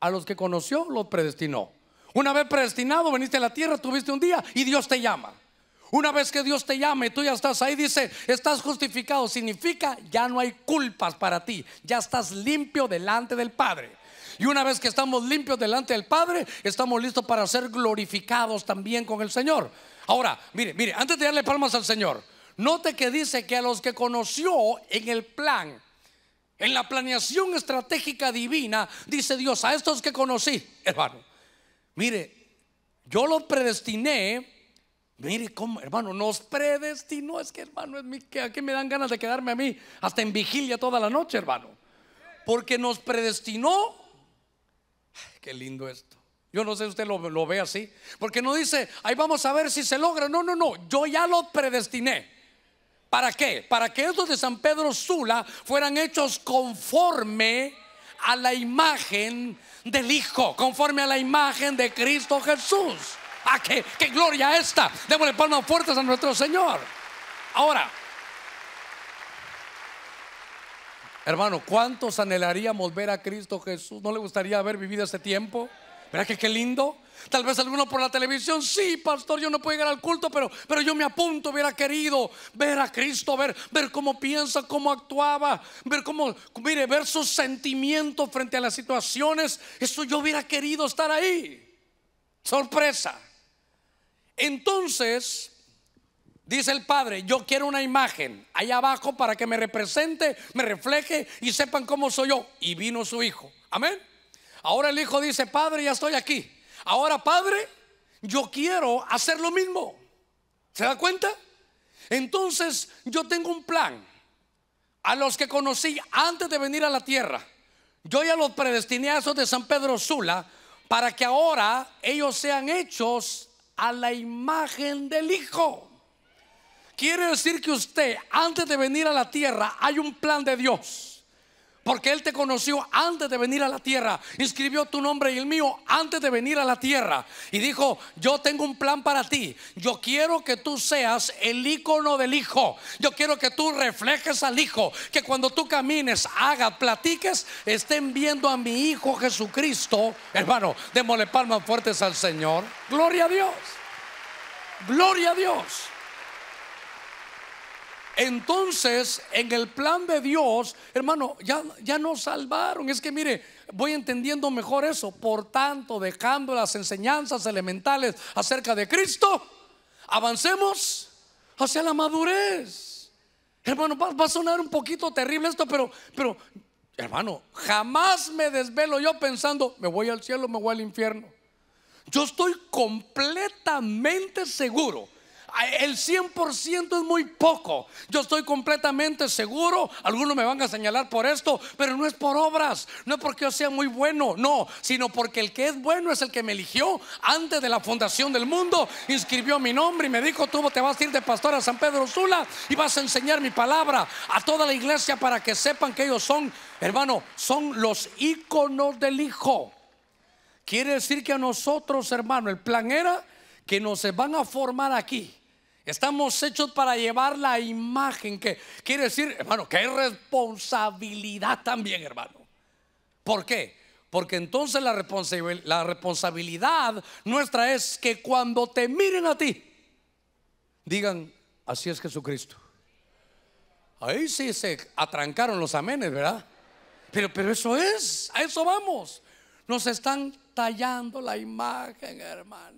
A los que conoció, los predestinó. Una vez predestinado, veniste a la tierra, tuviste un día y Dios te llama. Una vez que Dios te llame, tú ya estás ahí, dice, estás justificado. Significa, ya no hay culpas para ti. Ya estás limpio delante del Padre. Y una vez que estamos limpios delante del Padre, estamos listos para ser glorificados también con el Señor. Ahora, mire, antes de darle palmas al Señor, note que dice que a los que conoció en el plan, en la planeación estratégica divina, dice Dios, a estos que conocí, hermano, mire, yo los predestiné. Mire cómo, hermano, nos predestinó. Es que, hermano, aquí me dan ganas de quedarme a mí hasta en vigilia toda la noche, hermano, porque nos predestinó. Ay, qué lindo esto. Yo no sé si usted lo ve así, porque no dice, ahí vamos a ver si se logra. No, yo ya lo predestiné. ¿Para qué? Para que estos de San Pedro Sula fueran hechos conforme a la imagen del Hijo, conforme a la imagen de Cristo Jesús. ¡Ah, qué gloria esta! Démosle palmas fuertes a nuestro Señor. Ahora, hermano, ¿cuántos anhelaríamos ver a Cristo Jesús? ¿No le gustaría haber vivido ese tiempo? ¿Verdad que qué lindo? Tal vez alguno por la televisión, sí, pastor, yo no puedo llegar al culto, pero yo me apunto. Hubiera querido ver a Cristo, ver cómo piensa, cómo actuaba, ver cómo, mire, ver sus sentimientos frente a las situaciones. Eso yo hubiera querido estar ahí. Sorpresa. Entonces, dice el Padre, yo quiero una imagen allá abajo para que me represente, me refleje y sepan cómo soy yo. Y vino su Hijo, amén. Ahora el Hijo dice, Padre, ya estoy aquí. Ahora, Padre, yo quiero hacer lo mismo. ¿Se da cuenta? Entonces yo tengo un plan. A los que conocí antes de venir a la tierra, yo ya los predestiné a esos de San Pedro Sula, para que ahora ellos sean hechos a la imagen del Hijo. Quiere decir que usted, antes de venir a la tierra, hay un plan de Dios, porque Él te conoció antes de venir a la tierra, inscribió tu nombre y el mío antes de venir a la tierra, y dijo, yo tengo un plan para ti. Yo quiero que tú seas el ícono del Hijo. Yo quiero que tú reflejes al Hijo, que cuando tú camines, hagas, platiques, estén viendo a mi Hijo Jesucristo. Hermano, démosle palmas fuertes al Señor. Gloria a Dios, gloria a Dios. Entonces, en el plan de Dios, hermano, ya nos salvaron. Es que mire, voy entendiendo mejor eso. Por tanto, dejando las enseñanzas elementales acerca de Cristo, avancemos hacia la madurez. Hermano, va a sonar un poquito terrible esto, pero hermano, jamás me desvelo yo pensando, me voy al cielo, me voy al infierno. Yo estoy completamente seguro. El 100% es muy poco. Yo estoy completamente seguro. Algunos me van a señalar por esto, pero no es por obras, no es porque yo sea muy bueno, no, sino porque el que es bueno es el que me eligió antes de la fundación del mundo, inscribió mi nombre y me dijo, tú te vas a ir de pastor a San Pedro Sula y vas a enseñar mi palabra a toda la iglesia para que sepan que ellos son, hermano, son los íconos del Hijo. Quiere decir que a nosotros, hermano, el plan era que nos van a formar aquí. Estamos hechos para llevar la imagen, que quiere decir, hermano, que hay responsabilidad también, hermano. ¿Por qué? Porque entonces la responsabilidad nuestra es que cuando te miren a ti, digan, así es Jesucristo. Ahí sí se atrancaron los amenes, ¿verdad? Pero eso es, a eso vamos. Nos están tallando la imagen, hermano,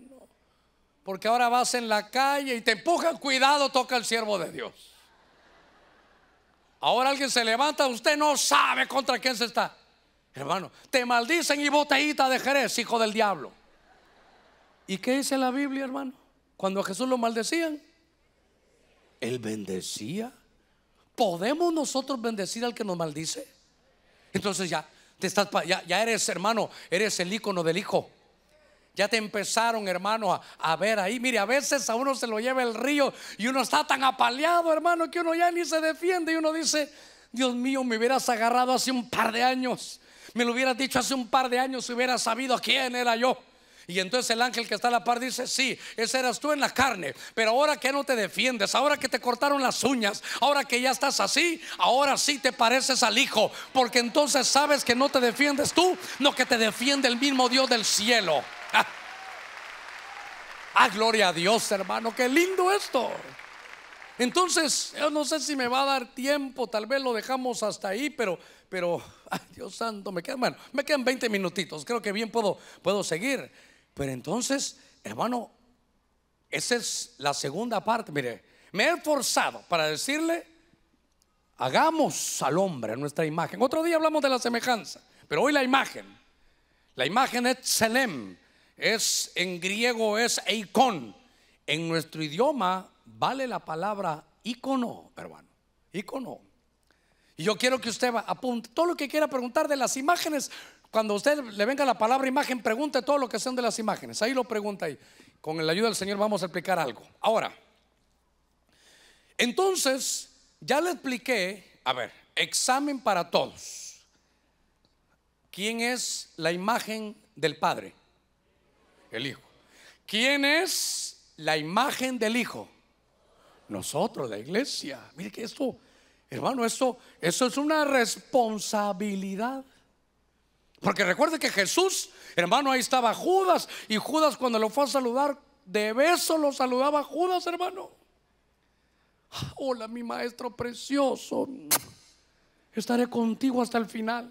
porque ahora vas en la calle y te empujan, cuidado, toca el siervo de Dios. Ahora alguien se levanta, usted no sabe contra quién se está. Hermano, te maldicen y botellita de Jerez, hijo del diablo. ¿Y qué dice la Biblia, hermano? Cuando a Jesús lo maldecían, Él bendecía. ¿Podemos nosotros bendecir al que nos maldice? Entonces ya eres, hermano, eres el ícono del Hijo. Ya te empezaron, hermano, a ver ahí. Mire, a veces a uno se lo lleva el río y uno está tan apaleado, hermano, que uno ya ni se defiende. Y uno dice, Dios mío, me hubieras agarrado hace un par de años. Me lo hubieras dicho hace un par de años, si hubiera sabido quién era yo. Y entonces el ángel que está a la par dice: sí, ese eras tú en la carne, pero ahora que no te defiendes, ahora que te cortaron las uñas, ahora que ya estás así, ahora sí te pareces al Hijo, porque entonces sabes que no te defiendes tú, no, que te defiende el mismo Dios del cielo. Ah, gloria a Dios, hermano, qué lindo esto. Entonces, yo no sé si me va a dar tiempo, tal vez lo dejamos hasta ahí, pero ay, Dios santo, me quedan, bueno, me quedan 20 minutitos, creo que bien puedo seguir. Pero entonces, hermano, esa es la segunda parte. Mire, me he esforzado para decirle: hagamos al hombre nuestra imagen. Otro día hablamos de la semejanza, pero hoy la imagen es tselem, es en griego es eikon. En nuestro idioma vale la palabra ícono, hermano, ícono. Y yo quiero que usted apunte todo lo que quiera preguntar de las imágenes. Cuando a usted le venga la palabra imagen, pregunte todo lo que sean de las imágenes. Ahí lo pregunta ahí. Con la ayuda del Señor vamos a explicar algo. Ahora, entonces ya le expliqué. A ver, examen para todos. ¿Quién es la imagen del Padre? El Hijo. ¿Quién es la imagen del Hijo? Nosotros, la iglesia. Mire que esto, hermano, eso es una responsabilidad. Porque recuerde que Jesús, hermano, ahí estaba Judas, y Judas cuando lo fue a saludar, de beso lo saludaba Judas, hermano. Hola, mi maestro precioso, estaré contigo hasta el final,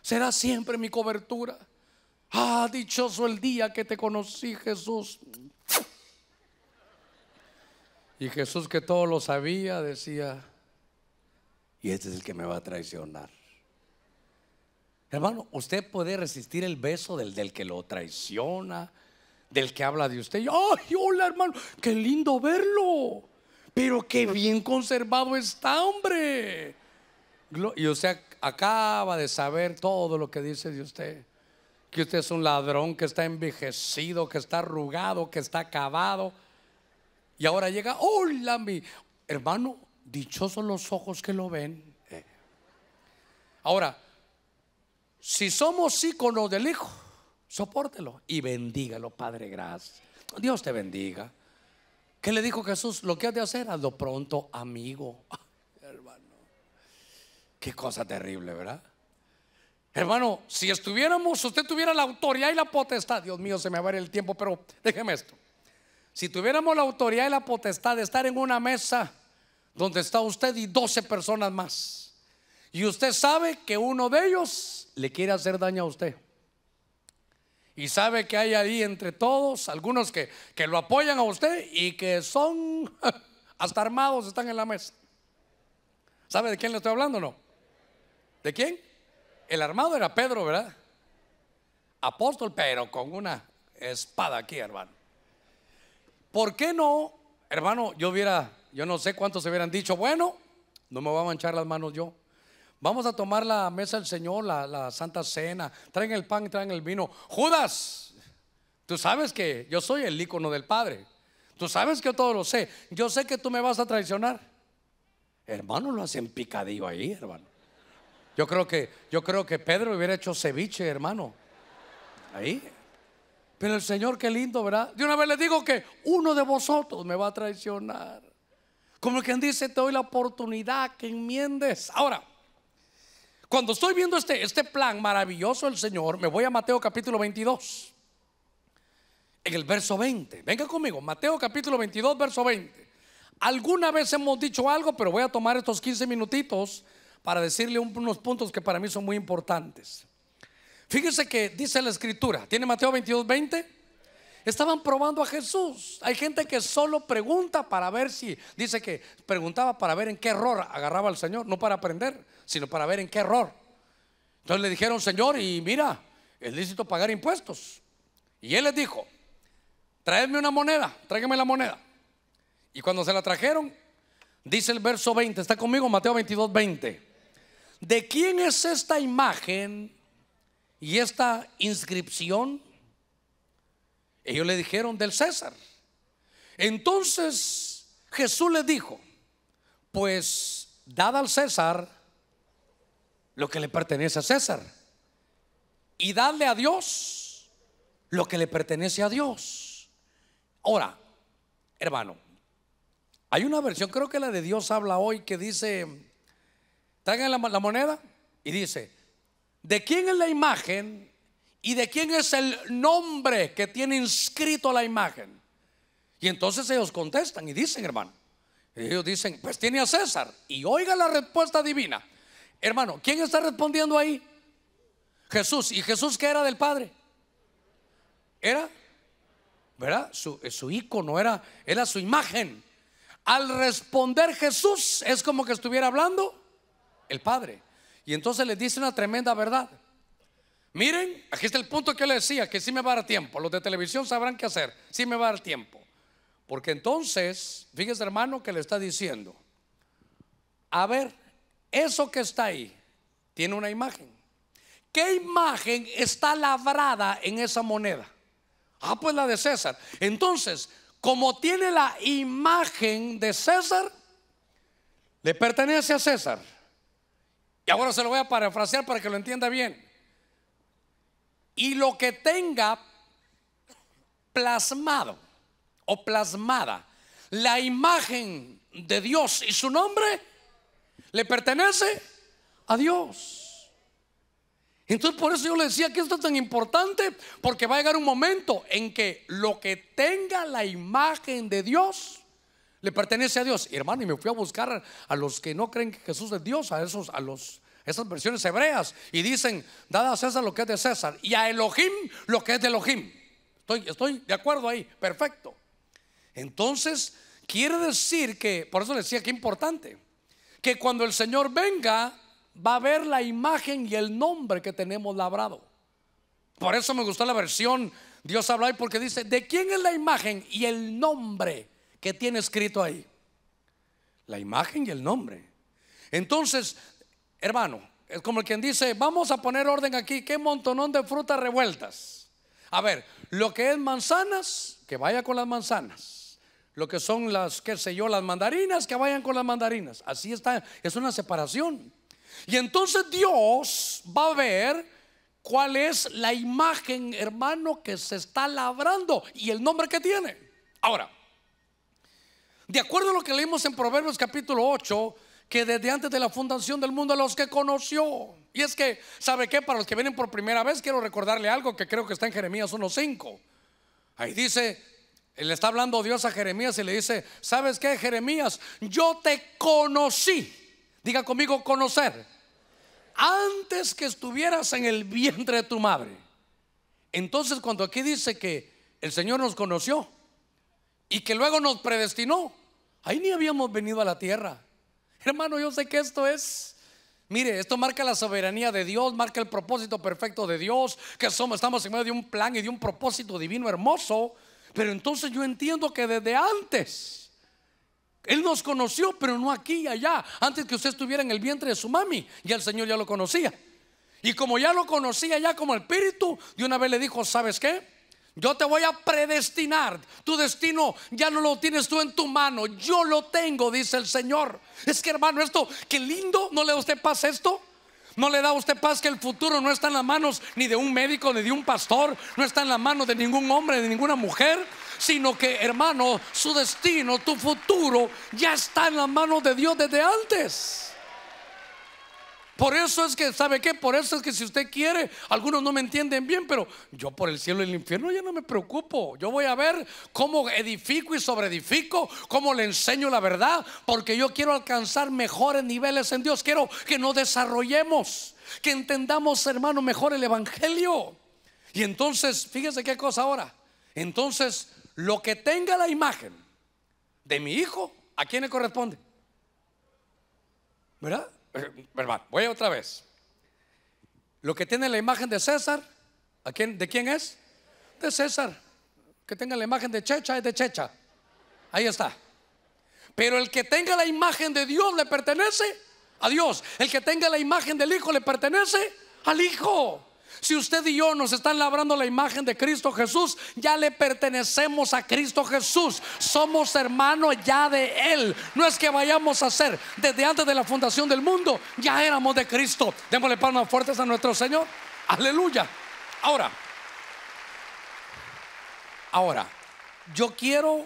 será siempre mi cobertura. Ah, dichoso el día que te conocí, Jesús. Y Jesús, que todo lo sabía, decía: y este es el que me va a traicionar. Hermano, usted puede resistir el beso del que lo traiciona, del que habla de usted. Ay, hola, hermano, qué lindo verlo, pero qué bien conservado está, hombre. Y usted acaba de saber todo lo que dice de usted, que usted es un ladrón, que está envejecido, que está arrugado, que está acabado. Y ahora llega: hola, mi hermano, dichosos los ojos que lo ven. Ahora, si somos íconos del Hijo, sopórtelo y bendígalo. Padre, gracias, Dios te bendiga. ¿Qué le dijo Jesús? Lo que has de hacer, hazlo pronto, amigo. Ay, hermano, qué cosa terrible, ¿verdad? Hermano, si estuviéramos, usted tuviera la autoridad y la potestad. Dios mío, se me va a ir el tiempo, pero déjeme esto. Si tuviéramos la autoridad y la potestad de estar en una mesa donde está usted y 12 personas más, y usted sabe que uno de ellos le quiere hacer daño a usted, y sabe que hay ahí entre todos algunos que lo apoyan a usted y que son hasta armados, están en la mesa. ¿Sabe de quién le estoy hablando o no? ¿De quién? El armado era Pedro, ¿verdad? Apóstol, pero con una espada aquí, hermano. ¿Por qué no, hermano? Yo no sé cuántos se hubieran dicho: bueno, no me voy a manchar las manos yo, vamos a tomar la mesa del Señor, la Santa Cena, traen el pan, traen el vino. Judas, tú sabes que yo soy el ícono del Padre, tú sabes que yo todo lo sé, yo sé que tú me vas a traicionar. Hermano, lo hacen picadillo ahí, hermano. Yo creo que Pedro hubiera hecho ceviche, hermano, ahí. Pero el Señor, qué lindo, ¿verdad? De una vez les digo que uno de vosotros me va a traicionar. Como quien dice: te doy la oportunidad que enmiendes. Ahora, cuando estoy viendo este plan maravilloso del Señor, me voy a Mateo capítulo 22, en el verso 20. Venga conmigo, Mateo capítulo 22, verso 20. Alguna vez hemos dicho algo, pero voy a tomar estos 15 minutitos para decirle unos puntos que para mí son muy importantes. Fíjense que dice la escritura. ¿Tiene Mateo 22, 20? Estaban probando a Jesús. Hay gente que solo pregunta para ver si, dice que preguntaba para ver en qué error agarraba al Señor, no para aprender, sino para ver en qué error. Entonces le dijeron: Señor, y mira, es lícito pagar impuestos. Y él les dijo: traedme una moneda, tráigame la moneda. Y cuando se la trajeron, dice el verso 20, está conmigo, Mateo 22, 20: ¿de quién es esta imagen y esta inscripción? Ellos le dijeron: del César. Entonces Jesús les dijo: pues dad al César lo que le pertenece a César, y dadle a Dios lo que le pertenece a Dios. Ahora, hermano, hay una versión, creo que la de Dios habla hoy, que dice, traigan la moneda y dice, ¿de quién es la imagen y de quién es el nombre que tiene inscrito la imagen? Y entonces ellos contestan y dicen, hermano, ellos dicen, pues tiene a César. Y oiga la respuesta divina. Hermano, ¿quién está respondiendo ahí? Jesús. ¿Y Jesús qué era del Padre? Era, ¿verdad? Su ícono era su imagen. Al responder Jesús es como que estuviera hablando el Padre. Y entonces les dice una tremenda verdad. Miren, aquí está el punto que yo les decía, que sí me va a dar tiempo. Los de televisión sabrán qué hacer. Sí me va a dar tiempo. Porque entonces, fíjese, hermano, que le está diciendo, a ver, eso que está ahí tiene una imagen. ¿Qué imagen está labrada en esa moneda? Ah, pues la de César. Entonces, como tiene la imagen de César, le pertenece a César. Y ahora se lo voy a parafrasear para que lo entienda bien. Y lo que tenga plasmado o plasmada la imagen de Dios y su nombre, le pertenece a Dios. Entonces por eso yo le decía que esto es tan importante, porque va a llegar un momento en que lo que tenga la imagen de Dios le pertenece a Dios. Y hermano, y me fui a buscar a los que no creen que Jesús es Dios, a esas versiones hebreas, y dicen, dad a César lo que es de César y a Elohim lo que es de Elohim. Estoy de acuerdo ahí, perfecto. Entonces quiere decir que, por eso le decía que importante, que cuando el Señor venga va a ver la imagen y el nombre que tenemos labrado. Por eso me gustó la versión Dios habla ahí, porque dice, ¿de quién es la imagen y el nombre que tiene escrito ahí? La imagen y el nombre. Entonces, hermano, es como quien dice, vamos a poner orden aquí, qué montonón de frutas revueltas. A ver, lo que es manzanas, que vaya con las manzanas. Lo que son las, qué sé yo, las mandarinas, que vayan con las mandarinas. Así está, es una separación. Y entonces Dios va a ver cuál es la imagen, hermano, que se está labrando y el nombre que tiene. Ahora, de acuerdo a lo que leímos en Proverbios capítulo 8, que desde antes de la fundación del mundo a los que conoció. Y es que, ¿sabe qué? Para los que vienen por primera vez, quiero recordarle algo que creo que está en Jeremías 1:5. Ahí dice, le está hablando Dios a Jeremías y le dice, ¿sabes qué, Jeremías? Yo te conocí. Diga conmigo, conocer. Antes que estuvieras en el vientre de tu madre. Entonces cuando aquí dice que el Señor nos conoció y que luego nos predestinó, ahí ni habíamos venido a la tierra. Hermano, yo sé que esto es, mire, esto marca la soberanía de Dios, marca el propósito perfecto de Dios, que somos, estamos en medio de un plan y de un propósito divino hermoso. Pero entonces yo entiendo que desde antes Él nos conoció, pero no aquí y allá. Antes que usted estuviera en el vientre de su mami, ya el Señor ya lo conocía. Y como ya lo conocía ya como espíritu, de una vez le dijo, ¿sabes qué? Yo te voy a predestinar. Tu destino ya no lo tienes tú en tu mano, yo lo tengo, dice el Señor. Es que, hermano, esto, qué lindo. ¿No le da usted paz esto? ¿No le da a usted paz que el futuro no está en las manos ni de un médico, ni de un pastor? No está en las manos de ningún hombre, de ninguna mujer, sino que, hermano, su destino, tu futuro ya está en las manos de Dios desde antes. Por eso es que, ¿sabe qué? Por eso es que si usted quiere, algunos no me entienden bien, pero yo por el cielo y el infierno ya no me preocupo. Yo voy a ver cómo edifico y sobreedifico, cómo le enseño la verdad, porque yo quiero alcanzar mejores niveles en Dios. Quiero que nos desarrollemos, que entendamos, hermano, mejor el evangelio. Y entonces, fíjese qué cosa ahora. Entonces, lo que tenga la imagen de mi hijo, ¿a quién le corresponde? ¿Verdad? Hermano, voy otra vez. Lo que tiene la imagen de César, ¿a quién, de quién es? De César. Que tenga la imagen de Checha es de Checha. Ahí está. Pero el que tenga la imagen de Dios le pertenece a Dios. El que tenga la imagen del Hijo le pertenece al Hijo. Si usted y yo nos están labrando la imagen de Cristo Jesús, ya le pertenecemos a Cristo Jesús. Somos hermanos ya de Él. No es que vayamos a ser, desde antes de la fundación del mundo ya éramos de Cristo. Démosle palmas fuertes a nuestro Señor. Aleluya. Ahora, Ahora, yo quiero,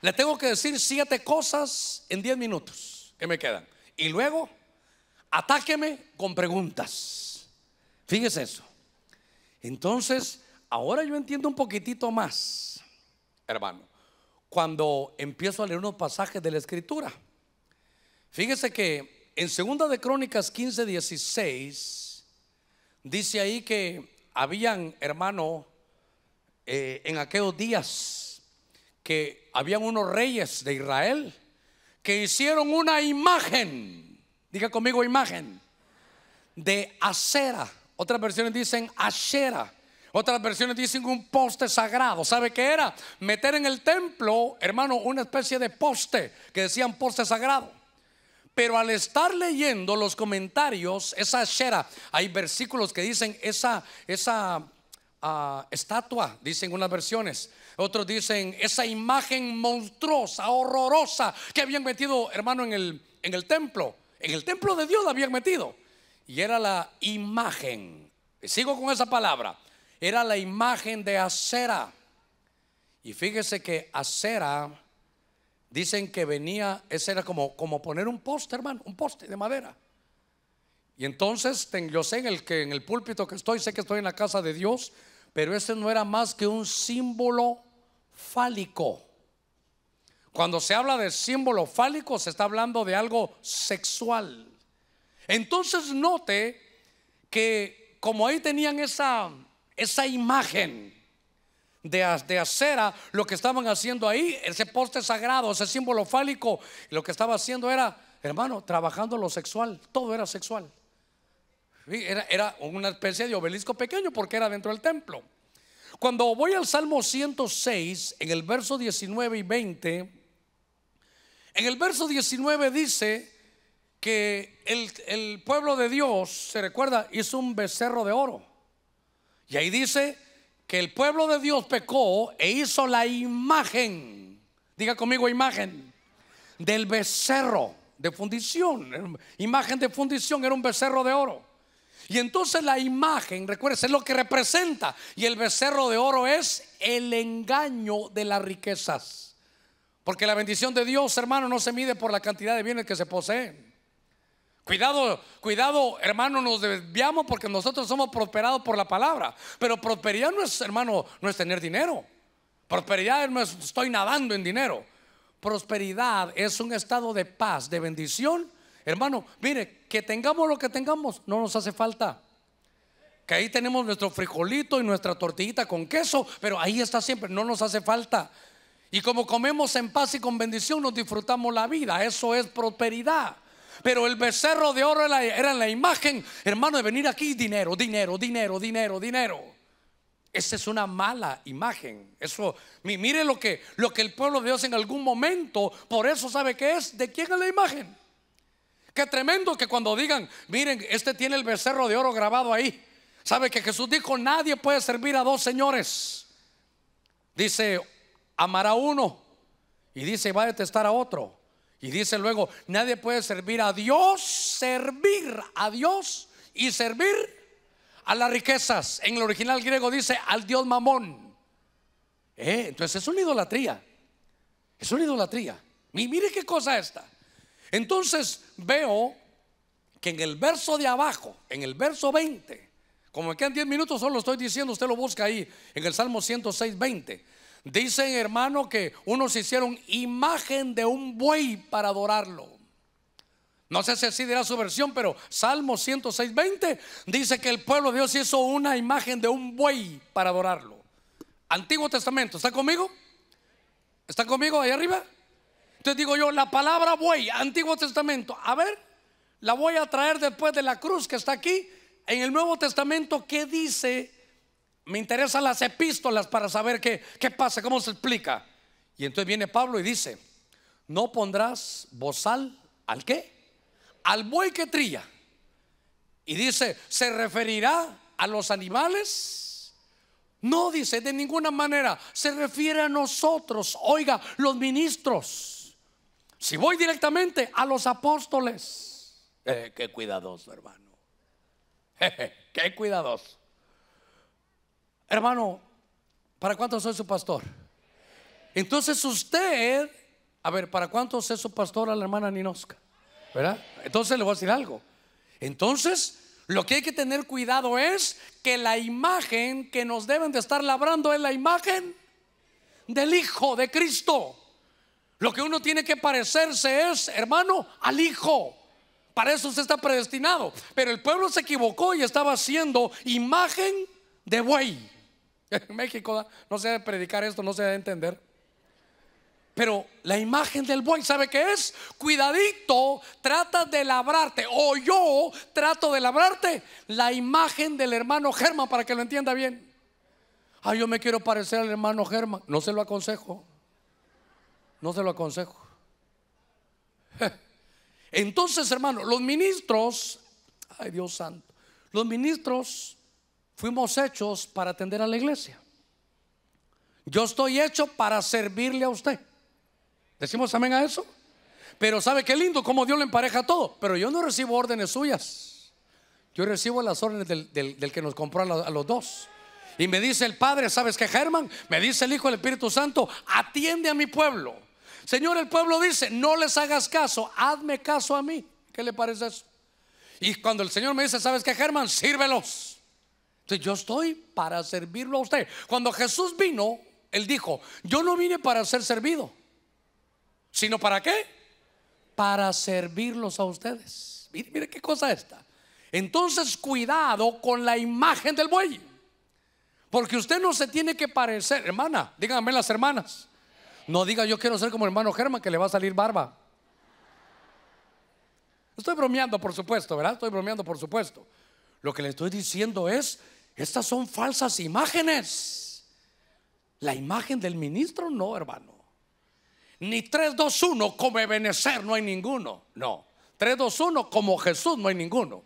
le tengo que decir 7 cosas en 10 minutos que me quedan. Y luego, atáqueme con preguntas. Fíjese eso. Entonces, ahora yo entiendo un poquitito más, hermano, cuando empiezo a leer unos pasajes de la Escritura. Fíjese que en 2 de Crónicas 15:16 dice ahí que habían, hermano, en aquellos días, que habían unos reyes de Israel que hicieron una imagen, diga conmigo imagen, de acera. Otras versiones dicen ashera, otras versiones dicen un poste sagrado. ¿Sabe qué era? Meter en el templo, hermano, una especie de poste que decían poste sagrado. Pero al estar leyendo los comentarios, esa ashera, hay versículos que dicen esa estatua, dicen unas versiones. Otros dicen esa imagen monstruosa, horrorosa, que habían metido, hermano, en el templo. En el templo de Dios la habían metido. Y era la imagen, sigo con esa palabra, era la imagen de acera. Y fíjese que acera, dicen que venía, ese era como poner un poste, hermano, un poste de madera. Y entonces yo sé en el púlpito que estoy, sé que estoy en la casa de Dios, pero ese no era más que un símbolo fálico. Cuando se habla de símbolo fálico, se está hablando de algo sexual. Entonces note que como ahí tenían esa imagen de acera, lo que estaban haciendo ahí, ese poste sagrado, ese símbolo fálico, lo que estaba haciendo era, hermano, trabajando lo sexual. Todo era sexual. Era una especie de obelisco pequeño porque era dentro del templo. Cuando voy al Salmo 106, en el verso 19 y 20, en el verso 19 dice que el pueblo de Dios, se recuerda, hizo un becerro de oro. Y ahí dice que el pueblo de Dios pecó e hizo la imagen, diga conmigo imagen, del becerro de fundición. Imagen de fundición, era un becerro de oro. Y entonces la imagen, recuérdense, es lo que representa. Y el becerro de oro es el engaño de las riquezas. Porque la bendición de Dios, hermano, no se mide por la cantidad de bienes que se poseen. Cuidado, cuidado, hermano, nos desviamos porque nosotros somos prosperados por la palabra. Pero prosperidad no es, hermano, no es tener dinero. Prosperidad no es estoy nadando en dinero. Prosperidad es un estado de paz, de bendición. Hermano, mire, que tengamos lo que tengamos, no nos hace falta. Que ahí tenemos nuestro frijolito y nuestra tortillita con queso, pero ahí está siempre, no nos hace falta. Y como comemos en paz y con bendición, nos disfrutamos la vida. Eso es prosperidad. Pero el becerro de oro era la imagen, hermano, de venir aquí, dinero, dinero, dinero, dinero, dinero. Esa es una mala imagen. Eso, mire lo que el pueblo de Dios en algún momento, por eso sabe que es, ¿de quién es la imagen? Qué tremendo que cuando digan, miren, este tiene el becerro de oro grabado ahí. Sabe que Jesús dijo, nadie puede servir a dos señores. Dice, amará a uno y dice, va a detestar a otro. Y dice luego, nadie puede servir a Dios y servir a las riquezas. En el original griego dice al dios Mamón. Entonces es una idolatría. Es una idolatría. Y mire qué cosa esta. Entonces veo que en el verso de abajo, en el verso 20, como me quedan 10 minutos, solo estoy diciendo, usted lo busca ahí en el Salmo 106, 20. Dicen, hermano, que unos hicieron imagen de un buey para adorarlo. No sé si así dirá su versión, pero Salmo 106, 20 dice que el pueblo de Dios hizo una imagen de un buey para adorarlo. Antiguo Testamento, ¿está conmigo? ¿Está conmigo ahí arriba? Entonces digo yo, la palabra buey, Antiguo Testamento, a ver, la voy a traer después de la cruz que está aquí. En el Nuevo Testamento, ¿qué dice? Me interesan las epístolas para saber qué pasa, cómo se explica. Y entonces viene Pablo y dice, no pondrás bozal al qué, al buey que trilla. Y dice, ¿se referirá a los animales? No, dice, de ninguna manera. Se refiere a nosotros, oiga, los ministros. Si voy directamente a los apóstoles, qué cuidadoso, hermano. Qué cuidadoso. Hermano, ¿Para cuántos es su pastor? Entonces usted, a ver, ¿para cuántos es su pastor a la hermana Ninosca? ¿Verdad? Entonces le voy a decir algo. Entonces lo que hay que tener cuidado es que la imagen que nos deben de estar labrando es la imagen del Hijo de Cristo. Lo que uno tiene que parecerse es, hermano, al Hijo. Para eso usted está predestinado. Pero el pueblo se equivocó y estaba haciendo imagen de buey. En México no se debe predicar esto, no se debe entender. Pero la imagen del buey, ¿sabe qué es? Cuidadito, trata de labrarte, o yo trato de labrarte la imagen del hermano Germán, para que lo entienda bien. Ah, yo me quiero parecer al hermano Germán. No se lo aconsejo. No se lo aconsejo. Entonces, hermano, los ministros, ay Dios santo, los ministros fuimos hechos para atender a la iglesia. Yo estoy hecho para servirle a usted. ¿Decimos amén a eso? Pero sabe qué lindo como Dios le empareja todo. Pero yo no recibo órdenes suyas. Yo recibo las órdenes del que nos compró a los dos. Y me dice el Padre, ¿sabes qué, Germán? Me dice el Hijo, el Espíritu Santo, atiende a mi pueblo. Señor, el pueblo dice, no les hagas caso, hazme caso a mí. ¿Qué le parece eso? Y cuando el Señor me dice, ¿sabes qué, Germán? Sírvelos. Entonces yo estoy para servirlo a usted. Cuando Jesús vino, Él dijo, yo no vine para ser servido, sino ¿para qué? Para servirlos a ustedes. Mire, mire qué cosa esta. Entonces cuidado con la imagen del buey, porque usted no se tiene que parecer. Hermana, díganme las hermanas, no diga yo quiero ser como el hermano Germán que le va a salir barba. Estoy bromeando, por supuesto, ¿verdad? Estoy bromeando, por supuesto. Lo que le estoy diciendo es, estas son falsas imágenes. La imagen del ministro no, hermano. Ni 3-2-1 como Ebenezer no hay ninguno. No, 3-2-1 como Jesús no hay ninguno.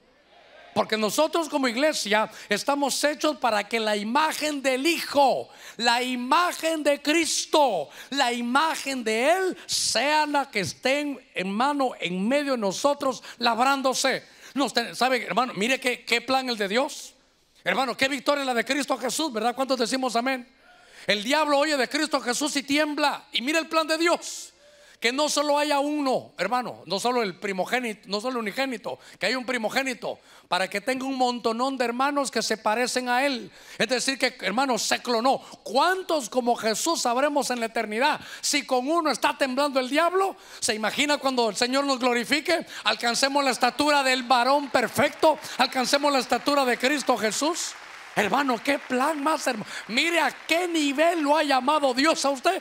Porque nosotros como iglesia estamos hechos para que la imagen del Hijo, la imagen de Cristo, la imagen de Él sea la que esté, hermano, en medio de nosotros labrándose. ¿Sabe, hermano? Mire qué plan el de Dios. Hermano, qué victoria la de Cristo Jesús, ¿verdad? ¿Cuántos decimos amén? El diablo oye de Cristo Jesús y tiembla. Y mira el plan de Dios. Que no solo haya uno, hermano, no solo el primogénito, no solo el unigénito, que haya un primogénito, para que tenga un montonón de hermanos que se parecen a él. Es decir que, hermano, se clonó. ¿Cuántos como Jesús sabremos en la eternidad? Si con uno está temblando el diablo, se imagina cuando el Señor nos glorifique, alcancemos la estatura del varón perfecto, alcancemos la estatura de Cristo Jesús. Hermano, qué plan más hermano. Mire a qué nivel lo ha llamado Dios a usted,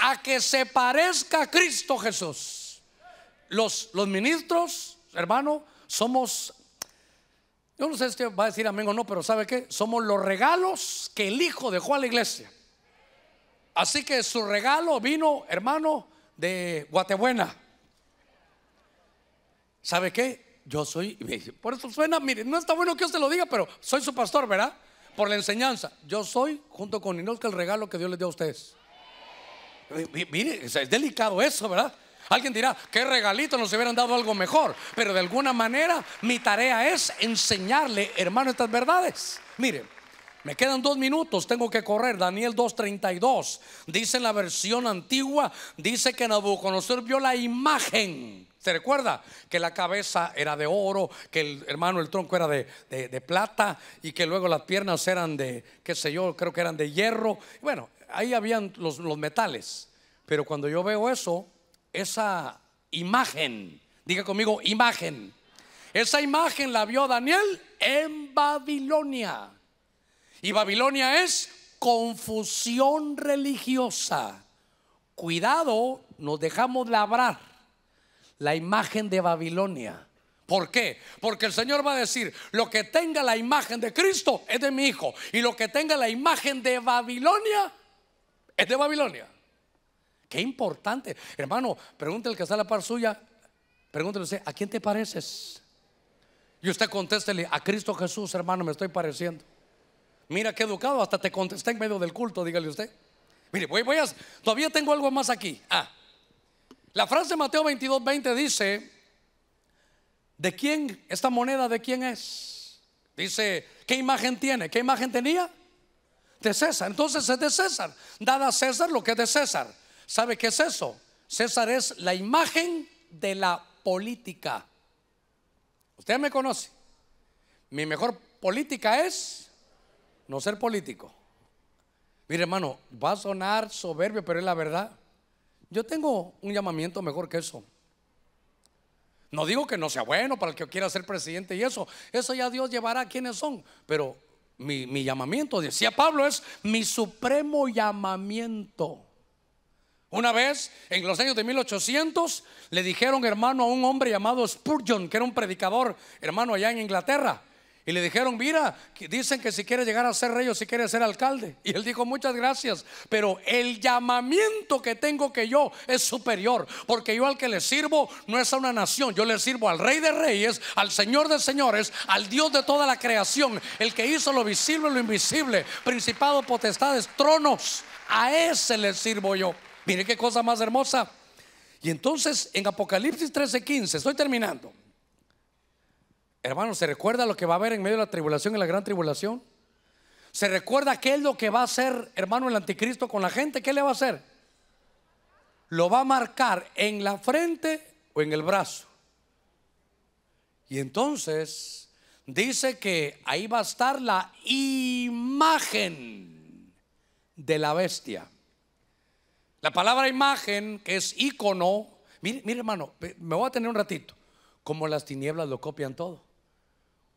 a que se parezca a Cristo Jesús. Los ministros, hermano, somos, yo no sé si va a decir amén o no, pero ¿sabe qué? Somos los regalos que el Hijo dejó a la iglesia. Así que su regalo vino, hermano, de Guatebuena. ¿Sabe qué? Yo soy, por eso suena, mire, no está bueno que usted lo diga, pero soy su pastor, ¿verdad? Por la enseñanza, yo soy, junto con Ninosca, el regalo que Dios les dio a ustedes. Mire, es delicado eso, ¿verdad? Alguien dirá, qué regalito, nos hubieran dado algo mejor. Pero de alguna manera mi tarea es enseñarle, hermano, estas verdades. Mire, me quedan 2 minutos, tengo que correr. Daniel 2:32 dice en la versión antigua, dice que Nabucodonosor vio la imagen. ¿Se recuerda? Que la cabeza era de oro, que el hermano, el tronco era de plata, y que luego las piernas eran de, qué sé yo, creo que eran de hierro. Bueno, ahí habían los metales. Pero cuando yo veo eso, esa imagen, diga conmigo, imagen. Esa imagen la vio Daniel en Babilonia. Y Babilonia es confusión religiosa. Cuidado, nos dejamos labrar la imagen de Babilonia. ¿Por qué? Porque el Señor va a decir, lo que tenga la imagen de Cristo es de mi Hijo, y lo que tenga la imagen de Babilonia es de Babilonia. Qué importante. Hermano, pregúntale que está a la par suya, pregúntale usted, ¿a quién te pareces? Y usted contéstele, a Cristo Jesús, hermano, me estoy pareciendo. Mira qué educado, hasta te contesté en medio del culto, dígale usted. Mire, todavía tengo algo más aquí. La frase de Mateo 22:20 dice, ¿de quién? ¿Esta moneda de quién es? Dice, ¿qué imagen tiene? ¿Qué imagen tenía? de César, entonces es de César. Dad a César lo que es de César. ¿Sabe qué es eso? César es la imagen de la política. Usted me conoce. Mi mejor política es no ser político. Mire, hermano, va a sonar soberbio, pero es la verdad. Yo tengo un llamamiento mejor que eso. No digo que no sea bueno para el que quiera ser presidente y eso. Eso ya Dios llevará a quienes son. Pero mi llamamiento, decía Pablo, es mi supremo llamamiento. Una vez, en los años de 1800, le dijeron, hermano, a un hombre llamado Spurgeon, que era un predicador, hermano, allá en Inglaterra. Y le dijeron, mira, dicen que si quiere llegar a ser rey o si quiere ser alcalde. Y él dijo, muchas gracias, pero el llamamiento que tengo que yo es superior, porque yo al que le sirvo no es a una nación, yo le sirvo al Rey de Reyes, al Señor de Señores, al Dios de toda la creación, el que hizo lo visible y lo invisible, principados, potestades, tronos, a ese le sirvo yo. Mire qué cosa más hermosa. Y entonces en Apocalipsis 13:15, estoy terminando. Hermano, ¿se recuerda lo que va a haber en medio de la tribulación, en la gran tribulación? ¿Se recuerda qué es lo que va a hacer, hermano, el anticristo con la gente? ¿Qué le va a hacer? Lo va a marcar en la frente o en el brazo. Y entonces dice que ahí va a estar la imagen de la bestia. La palabra imagen, que es ícono. Mire, hermano, me voy a tener un ratito. Como las tinieblas lo copian todo.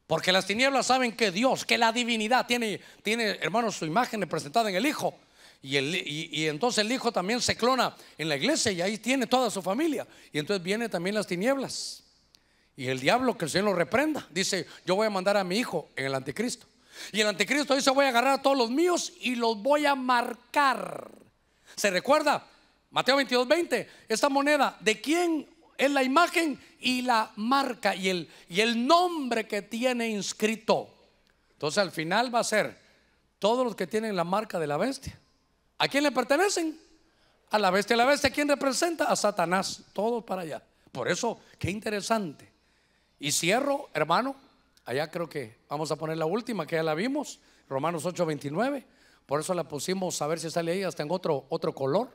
Porque las tinieblas saben que Dios, que la divinidad tiene, hermanos, su imagen representada en el Hijo. Y entonces el Hijo también se clona en la iglesia y ahí tiene toda su familia. Y entonces vienen también las tinieblas. Y el diablo, que el Señor lo reprenda, dice, yo voy a mandar a mi hijo en el anticristo. Y el anticristo dice, voy a agarrar a todos los míos y los voy a marcar. ¿Se recuerda? Mateo 22:20, esta moneda, ¿de quién es la imagen y la marca y el nombre que tiene inscrito? Entonces al final va a ser todos los que tienen la marca de la bestia. ¿A quién le pertenecen? A la bestia. ¿La bestia quién representa? A Satanás. Todos para allá. Por eso, qué interesante. Y cierro, hermano, allá creo que vamos a poner la última, que ya la vimos, Romanos 8:29. Por eso la pusimos, a ver si sale ahí hasta en otro color,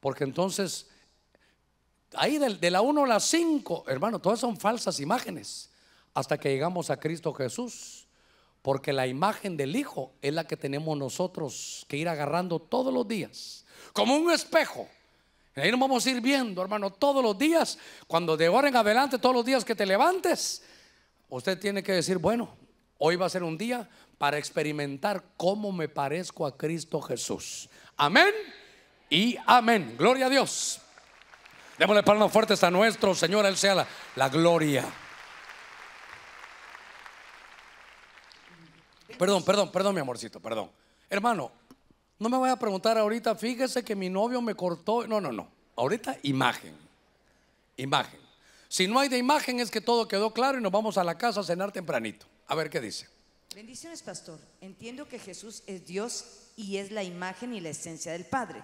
porque entonces ahí de la 1 a la 5, hermano, todas son falsas imágenes, hasta que llegamos a Cristo Jesús, porque la imagen del Hijo es la que tenemos nosotros que ir agarrando todos los días, como un espejo. Ahí nos vamos a ir viendo, hermano, todos los días. Cuando de ahora en adelante, todos los días que te levantes, usted tiene que decir, bueno, hoy va a ser un día para experimentar cómo me parezco a Cristo Jesús. Amén y amén. Gloria a Dios. Démosle palmas fuertes a nuestro Señor, Él sea la gloria. Perdón, mi amorcito, perdón. Hermano, no me vaya a preguntar ahorita, fíjese que mi novio me cortó. No, ahorita imagen. Si no hay de imagen es que todo quedó claro y nos vamos a la casa a cenar tempranito. A ver qué dice. Bendiciones, pastor. Entiendo que Jesús es Dios y es la imagen y la esencia del Padre,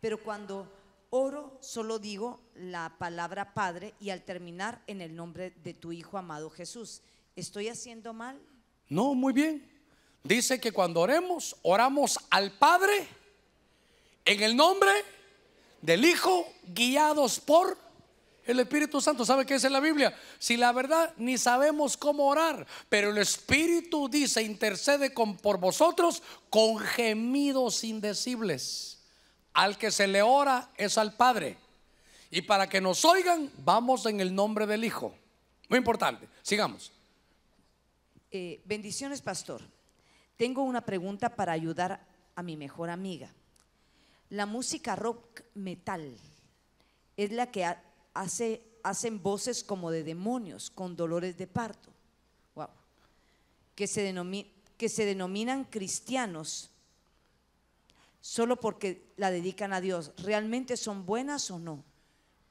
pero cuando oro, solo digo la palabra Padre y al terminar en el nombre de tu Hijo amado Jesús. ¿Estoy haciendo mal? No, muy bien. Dice que cuando oremos, oramos al Padre en el nombre del Hijo, guiados por el Espíritu Santo. ¿Sabe qué dice la Biblia? Si la verdad ni sabemos cómo orar, pero el Espíritu dice, intercede por vosotros con gemidos indecibles. Al que se le ora es al Padre. Y para que nos oigan, vamos en el nombre del Hijo. Muy importante, sigamos. Bendiciones, pastor. Tengo una pregunta para ayudar a mi mejor amiga. La música rock metal es la que hacen voces como de demonios con dolores de parto. Wow. Que se denominan cristianos solo porque la dedican a Dios. ¿Realmente son buenas o no?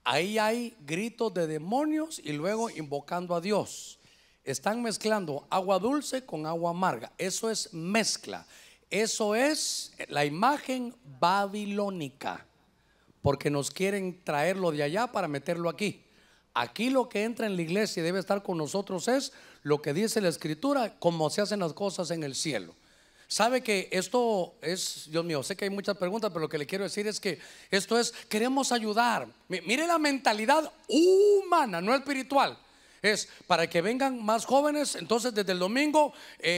Ahí hay gritos de demonios y luego invocando a Dios. Están mezclando agua dulce con agua amarga. Eso es mezcla. Eso es la imagen babilónica, porque nos quieren traerlo de allá para meterlo aquí. Aquí lo que entra en la iglesia y debe estar con nosotros es lo que dice la Escritura, como se hacen las cosas en el cielo. Sabe que esto es, Dios mío, sé que hay muchas preguntas, pero lo que le quiero decir es que esto es, queremos ayudar. Mire la mentalidad humana, no espiritual. Es para que vengan más jóvenes. Entonces desde el domingo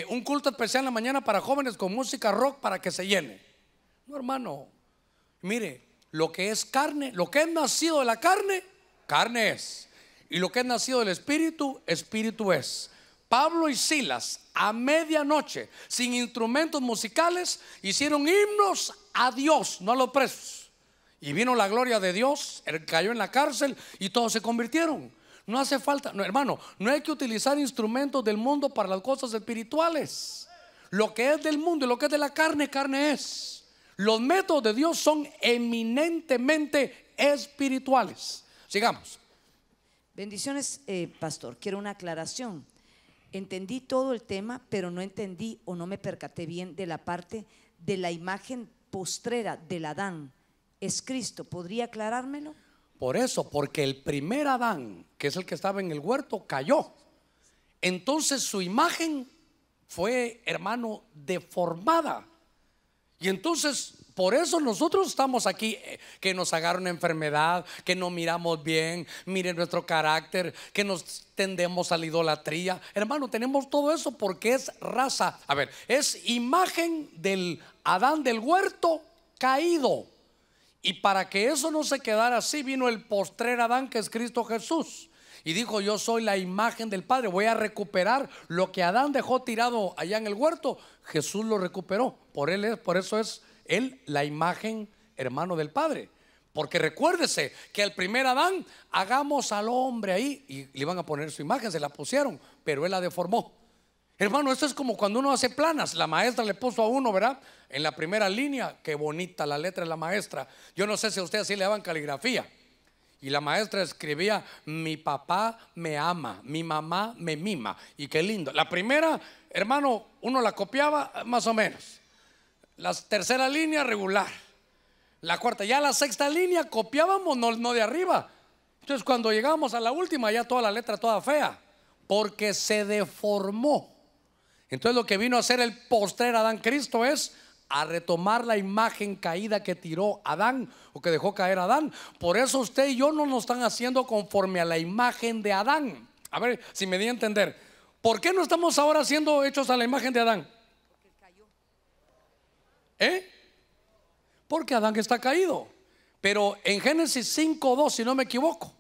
un culto especial en la mañana para jóvenes con música rock para que se llene. No, hermano, mire, lo que es carne, lo que es nacido de la carne, carne es, y lo que es nacido del espíritu, espíritu es. Pablo y Silas a medianoche, sin instrumentos musicales, hicieron himnos a Dios, no a los presos, y vino la gloria de Dios. Él cayó en la cárcel y todos se convirtieron. No hace falta, no, hermano, no hay que utilizar instrumentos del mundo para las cosas espirituales. Lo que es del mundo y lo que es de la carne, carne es. Los métodos de Dios son eminentemente espirituales. Sigamos. Bendiciones, pastor. Quiero una aclaración. Entendí todo el tema, pero no entendí o no me percaté bien de la parte de la imagen postrera del Adán. Es Cristo. ¿Podría aclarármelo? Por eso, porque el primer Adán, que es el que estaba en el huerto, cayó. Entonces su imagen fue, hermano, deformada. Y entonces por eso nosotros estamos aquí, que nos agarra una enfermedad, que no miramos bien, miren nuestro carácter, que nos tendemos a la idolatría. Hermano, tenemos todo eso porque es raza. A ver, es imagen del Adán del huerto caído. Y para que eso no se quedara así, vino el postrer Adán, que es Cristo Jesús, y dijo: yo soy la imagen del Padre. Voy a recuperar lo que Adán dejó tirado allá en el huerto. Jesús lo recuperó. Por eso es él la imagen, hermano, del Padre. Porque recuérdese que al primer Adán, hagamos al hombre ahí, y le iban a poner su imagen, se la pusieron, pero él la deformó. Hermano, esto es como cuando uno hace planas. La maestra le puso a uno, ¿verdad?, en la primera línea, qué bonita la letra de la maestra. Yo no sé si a ustedes así le daban caligrafía. Y la maestra escribía: mi papá me ama, mi mamá me mima. Y qué lindo. La primera, hermano, uno la copiaba más o menos. La tercera línea, regular. La cuarta, ya la sexta línea copiábamos, no de arriba. Entonces cuando llegamos a la última, ya toda la letra toda fea, porque se deformó. Entonces lo que vino a hacer el postrer Adán Cristo es a retomar la imagen caída que tiró Adán, o que dejó caer Adán. Por eso usted y yo no nos están haciendo conforme a la imagen de Adán. A ver si me di a entender. ¿Por qué no estamos ahora siendo hechos a la imagen de Adán? Porque cayó. Porque Adán está caído. Pero en Génesis 5:2, si no me equivoco,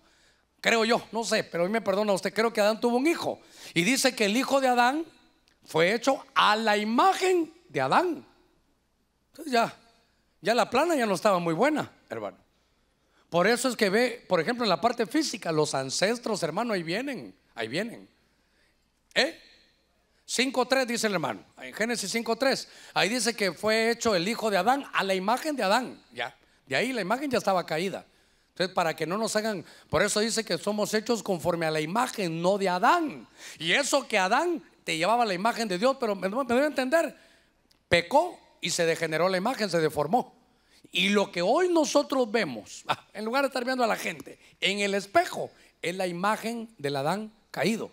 creo yo, no sé, pero hoy me perdona usted, creo que Adán tuvo un hijo, y dice que el hijo de Adán fue hecho a la imagen de Adán. Entonces ya la plana ya no estaba muy buena, hermano. Por eso es que ve, por ejemplo, en la parte física, los ancestros, hermano, ahí vienen. 5:3 dice el hermano, en Génesis 5:3, ahí dice que fue hecho el hijo de Adán a la imagen de Adán. Ya, de ahí la imagen ya estaba caída. Entonces, para que no nos hagan, por eso dice que somos hechos conforme a la imagen, no de Adán. Y eso que Adán te llevaba la imagen de Dios, pero me debe entender, pecó y se degeneró la imagen, se deformó. Y lo que hoy nosotros vemos, en lugar de estar viendo a la gente en el espejo, es la imagen del Adán caído.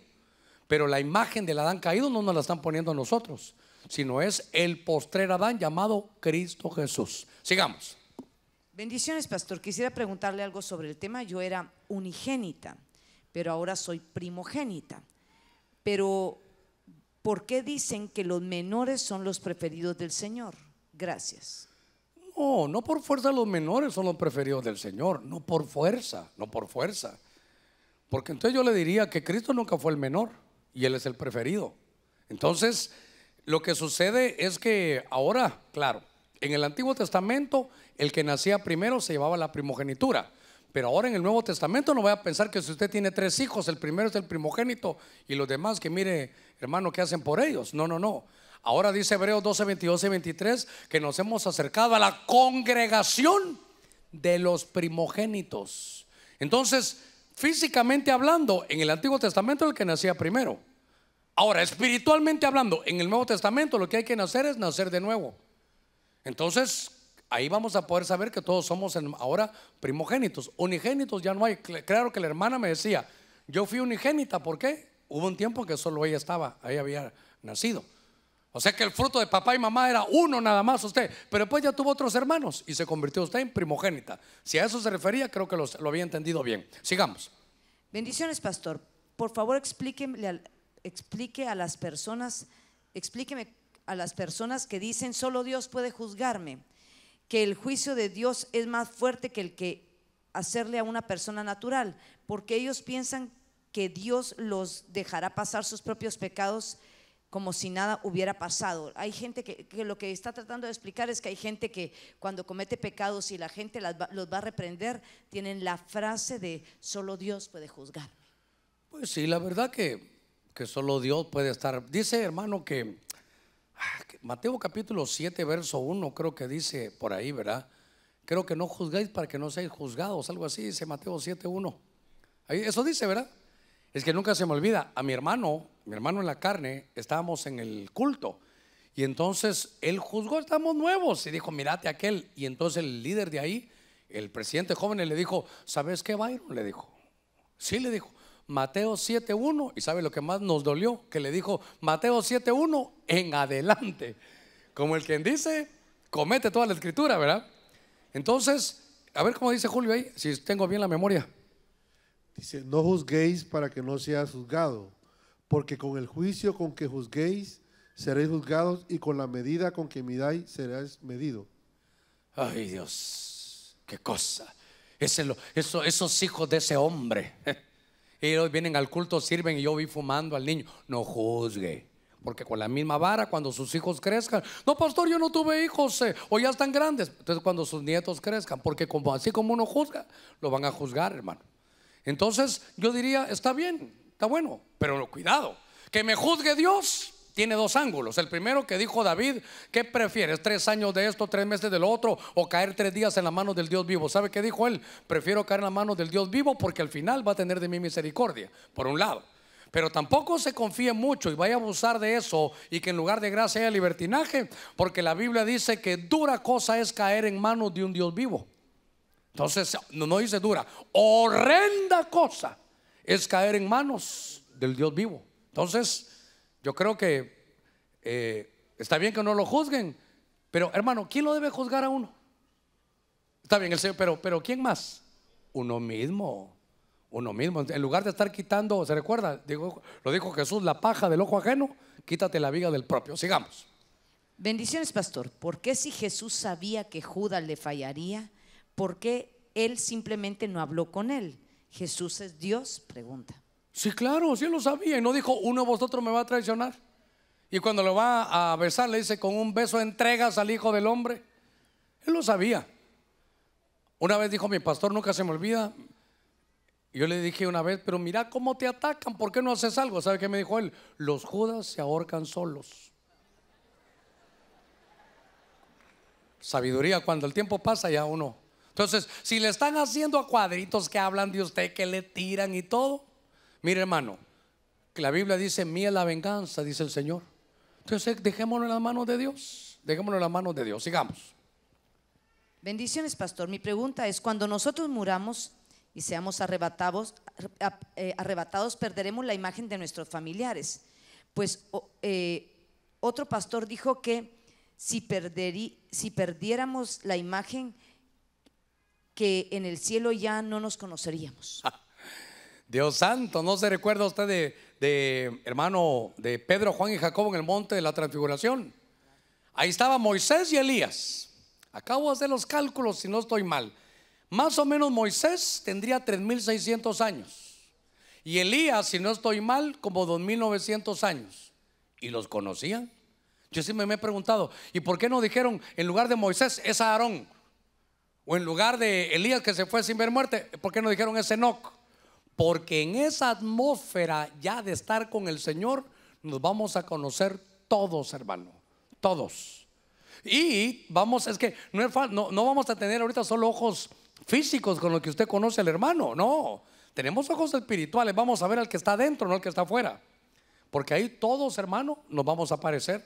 Pero la imagen del Adán caído no nos la están poniendo a nosotros, sino es el postrer Adán llamado Cristo Jesús. Sigamos. Bendiciones, pastor. Quisiera preguntarle algo sobre el tema. Yo era unigénita, pero ahora soy primogénita. Pero ¿por qué dicen que los menores son los preferidos del Señor? Gracias. No por fuerza los menores son los preferidos del Señor. No por fuerza. Porque entonces yo le diría que Cristo nunca fue el menor, y Él es el preferido. Entonces lo que sucede es que ahora, claro, en el Antiguo Testamento el que nacía primero se llevaba la primogenitura. Pero ahora en el Nuevo Testamento no vaya a pensar que si usted tiene 3 hijos, el primero es el primogénito y los demás que mire, hermano, ¿qué hacen por ellos? No. Ahora dice Hebreos 12:22-23 que nos hemos acercado a la congregación de los primogénitos. Entonces, físicamente hablando, en el Antiguo Testamento el que nacía primero. Ahora, espiritualmente hablando, en el Nuevo Testamento lo que hay que nacer es nacer de nuevo. Entonces, ahí vamos a poder saber que todos somos ahora primogénitos. Unigénitos ya no hay. Claro que la hermana me decía: yo fui unigénita, ¿por qué? Hubo un tiempo que solo ella había nacido. O sea que el fruto de papá y mamá era uno nada más usted, pero después ya tuvo otros hermanos y se convirtió usted en primogénita. Si a eso se refería, creo que lo había entendido bien. Sigamos. Bendiciones, pastor. Por favor, explíqueme a las personas que dicen solo Dios puede juzgarme, que el juicio de Dios es más fuerte que el que hacerle a una persona natural, porque ellos piensan que Dios los dejará pasar sus propios pecados como si nada hubiera pasado. Hay gente que lo que está tratando de explicar es que hay gente que cuando comete pecados y la gente los va a reprender, tienen la frase de solo Dios puede juzgar. Pues sí, la verdad que solo Dios puede estar. Dice, hermano, que Mateo capítulo 7 verso 1 creo que dice por ahí, ¿verdad? Creo que no juzgáis para que no seáis juzgados, algo así dice Mateo 7:1. Ahí, eso dice, ¿verdad? Es que nunca se me olvida, a mi hermano en la carne, estábamos en el culto y entonces él juzgó, estamos nuevos, y dijo, mírate aquel. Y entonces el líder de ahí, el presidente joven, le dijo, ¿sabes qué, Byron? Le dijo, sí, le dijo, Mateo 7:1. Y sabe lo que más nos dolió, que le dijo Mateo 7:1 en adelante, como el quien dice, comete toda la escritura, ¿verdad? Entonces, a ver cómo dice Julio ahí, si tengo bien la memoria. Dice, no juzguéis para que no seas juzgado, porque con el juicio con que juzguéis seréis juzgados, y con la medida con que midáis seréis medido. Ay, Dios, qué cosa. Esos hijos de ese hombre, ellos vienen al culto, sirven, y yo vi fumando al niño. No juzgue, porque con la misma vara cuando sus hijos crezcan, no, pastor, yo no tuve hijos, o ya están grandes. Entonces cuando sus nietos crezcan, porque como, así como uno juzga, lo van a juzgar, hermano. Entonces yo diría, está bien, está bueno, pero cuidado, que me juzgue Dios tiene dos ángulos. El primero que dijo David, ¿qué prefieres? 3 años de esto, 3 meses del otro, o caer 3 días en la mano del Dios vivo. ¿Sabe qué dijo él? Prefiero caer en la mano del Dios vivo, porque al final va a tener de mí misericordia, por un lado. Pero tampoco se confíe mucho y vaya a abusar de eso, y que en lugar de gracia haya libertinaje, porque la Biblia dice que dura cosa es caer en manos de un Dios vivo. Entonces no dice dura, horrenda cosa es caer en manos del Dios vivo. Entonces yo creo que está bien que no lo juzguen, pero hermano, ¿quién lo debe juzgar a uno? Está bien el Señor, pero ¿quién más? Uno mismo. Uno mismo, en lugar de estar quitando, ¿se recuerda? Lo dijo Jesús, la paja del ojo ajeno, quítate la viga del propio. Sigamos. Bendiciones, pastor. ¿Por qué si Jesús sabía que Judas le fallaría, por qué él simplemente no habló con él? ¿Jesús es Dios? Pregunta. Sí, claro, sí lo sabía, y no dijo, uno de vosotros me va a traicionar. Y cuando lo va a besar le dice, con un beso entregas al Hijo del Hombre. Él lo sabía. Una vez dijo mi pastor, nunca se me olvida, yo le dije una vez, pero mira cómo te atacan, ¿por qué no haces algo? ¿Sabe qué me dijo él? Los Judas se ahorcan solos. Sabiduría, cuando el tiempo pasa ya uno. Entonces, si le están haciendo a cuadritos que hablan de usted, que le tiran y todo, mire, hermano, la Biblia dice, mía es la venganza, dice el Señor. Entonces dejémoslo en las manos de Dios, dejémoslo en las manos de Dios. Sigamos. Bendiciones, pastor. Mi pregunta es, cuando nosotros muramos y seamos arrebatados, perderemos la imagen de nuestros familiares. Pues otro pastor dijo que si perdiéramos la imagen, que en el cielo ya no nos conoceríamos. Dios santo, ¿no se recuerda usted de Pedro, Juan y Jacobo en el monte de la transfiguración? Ahí estaba Moisés y Elías. Acabo de hacer los cálculos, si no estoy mal. Más o menos Moisés tendría 3600 años y Elías, si no estoy mal, como 2900 años. Y los conocían. Yo sí me he preguntado, ¿y por qué no dijeron en lugar de Moisés es Aarón? O en lugar de Elías, que se fue sin ver muerte, ¿por qué no dijeron es Enoc? Porque en esa atmósfera ya de estar con el Señor nos vamos a conocer todos, hermano, todos. Y vamos, es que no vamos a tener ahorita solo ojos físicos con lo que usted conoce al hermano, no, tenemos ojos espirituales, vamos a ver al que está adentro, no al que está afuera, porque ahí todos, hermano, nos vamos a parecer.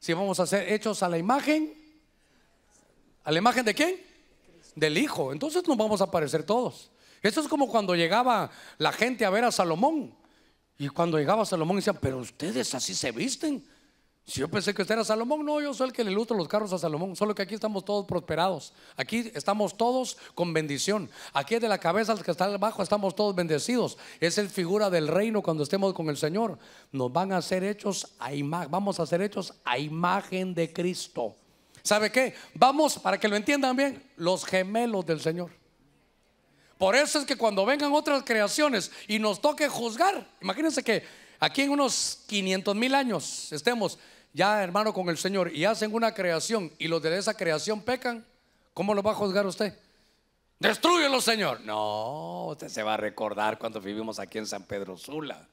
Si vamos a ser hechos a la imagen de quién, del Hijo, entonces nos vamos a parecer todos. Esto es como cuando llegaba la gente a ver a Salomón, y cuando llegaba Salomón decían, pero ustedes así se visten. Si yo pensé que usted era Salomón, no, yo soy el que le ilustro los carros a Salomón. Solo que aquí estamos todos prosperados, aquí estamos todos con bendición, aquí de la cabeza al que está abajo estamos todos bendecidos. Esa es figura del reino. Cuando estemos con el Señor nos van a ser hechos a imagen, vamos a ser hechos a imagen de Cristo. ¿Sabe qué? Vamos, para que lo entiendan bien, los gemelos del Señor. Por eso es que cuando vengan otras creaciones y nos toque juzgar, imagínense que aquí en unos 500,000 años estemos ya, hermano, con el Señor, y hacen una creación y los de esa creación pecan, ¿cómo los va a juzgar usted? ¡Destrúyelo, Señor! No, usted se va a recordar cuando vivimos aquí en San Pedro Sula.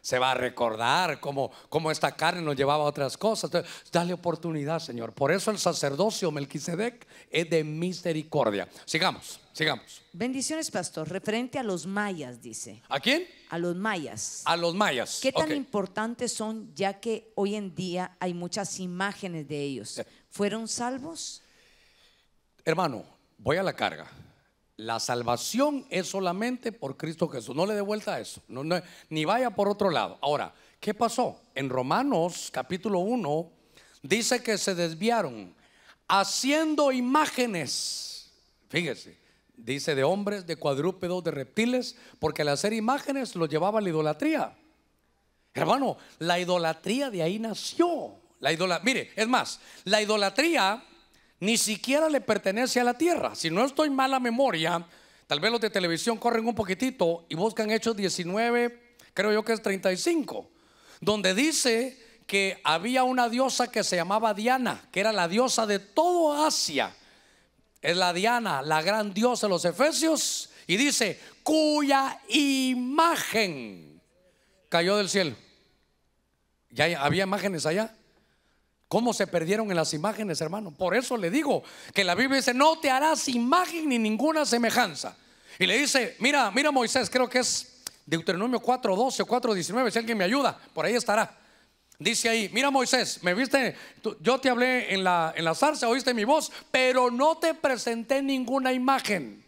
Se va a recordar cómo esta carne nos llevaba a otras cosas. Entonces, dale oportunidad, Señor. Por eso el sacerdocio Melquisedec es de misericordia. Sigamos, sigamos. Bendiciones, pastor. Referente a los mayas, dice. ¿A quién? A los mayas. A los mayas. ¿Qué tan importantes son, ya que hoy en día hay muchas imágenes de ellos? ¿Fueron salvos? Hermano, voy a la carga. La salvación es solamente por Cristo Jesús. No le dé vuelta a eso, no, ni vaya por otro lado. Ahora, ¿qué pasó? En Romanos capítulo 1 dice que se desviaron haciendo imágenes. Fíjese, dice de hombres, de cuadrúpedos, de reptiles, porque al hacer imágenes los llevaba a la idolatría. Hermano, la idolatría de ahí nació. Mire, es más, la idolatría ni siquiera le pertenece a la tierra. Si no estoy mala memoria, tal vez los de televisión corren un poquitito y buscan Hechos 19, creo yo que es 35, donde dice que había una diosa que se llamaba Diana, que era la diosa de todo Asia. Es la Diana, la gran diosa de los efesios. Y dice, cuya imagen cayó del cielo. Ya había imágenes allá. ¿Cómo se perdieron en las imágenes, hermano? Por eso le digo que la Biblia dice, no te harás imagen ni ninguna semejanza. Y le dice, mira Moisés, creo que es Deuteronomio 4:12 o 4:19, si alguien me ayuda, por ahí estará. Dice ahí, mira Moisés, me viste, yo te hablé en la zarza, oíste mi voz, pero no te presenté ninguna imagen.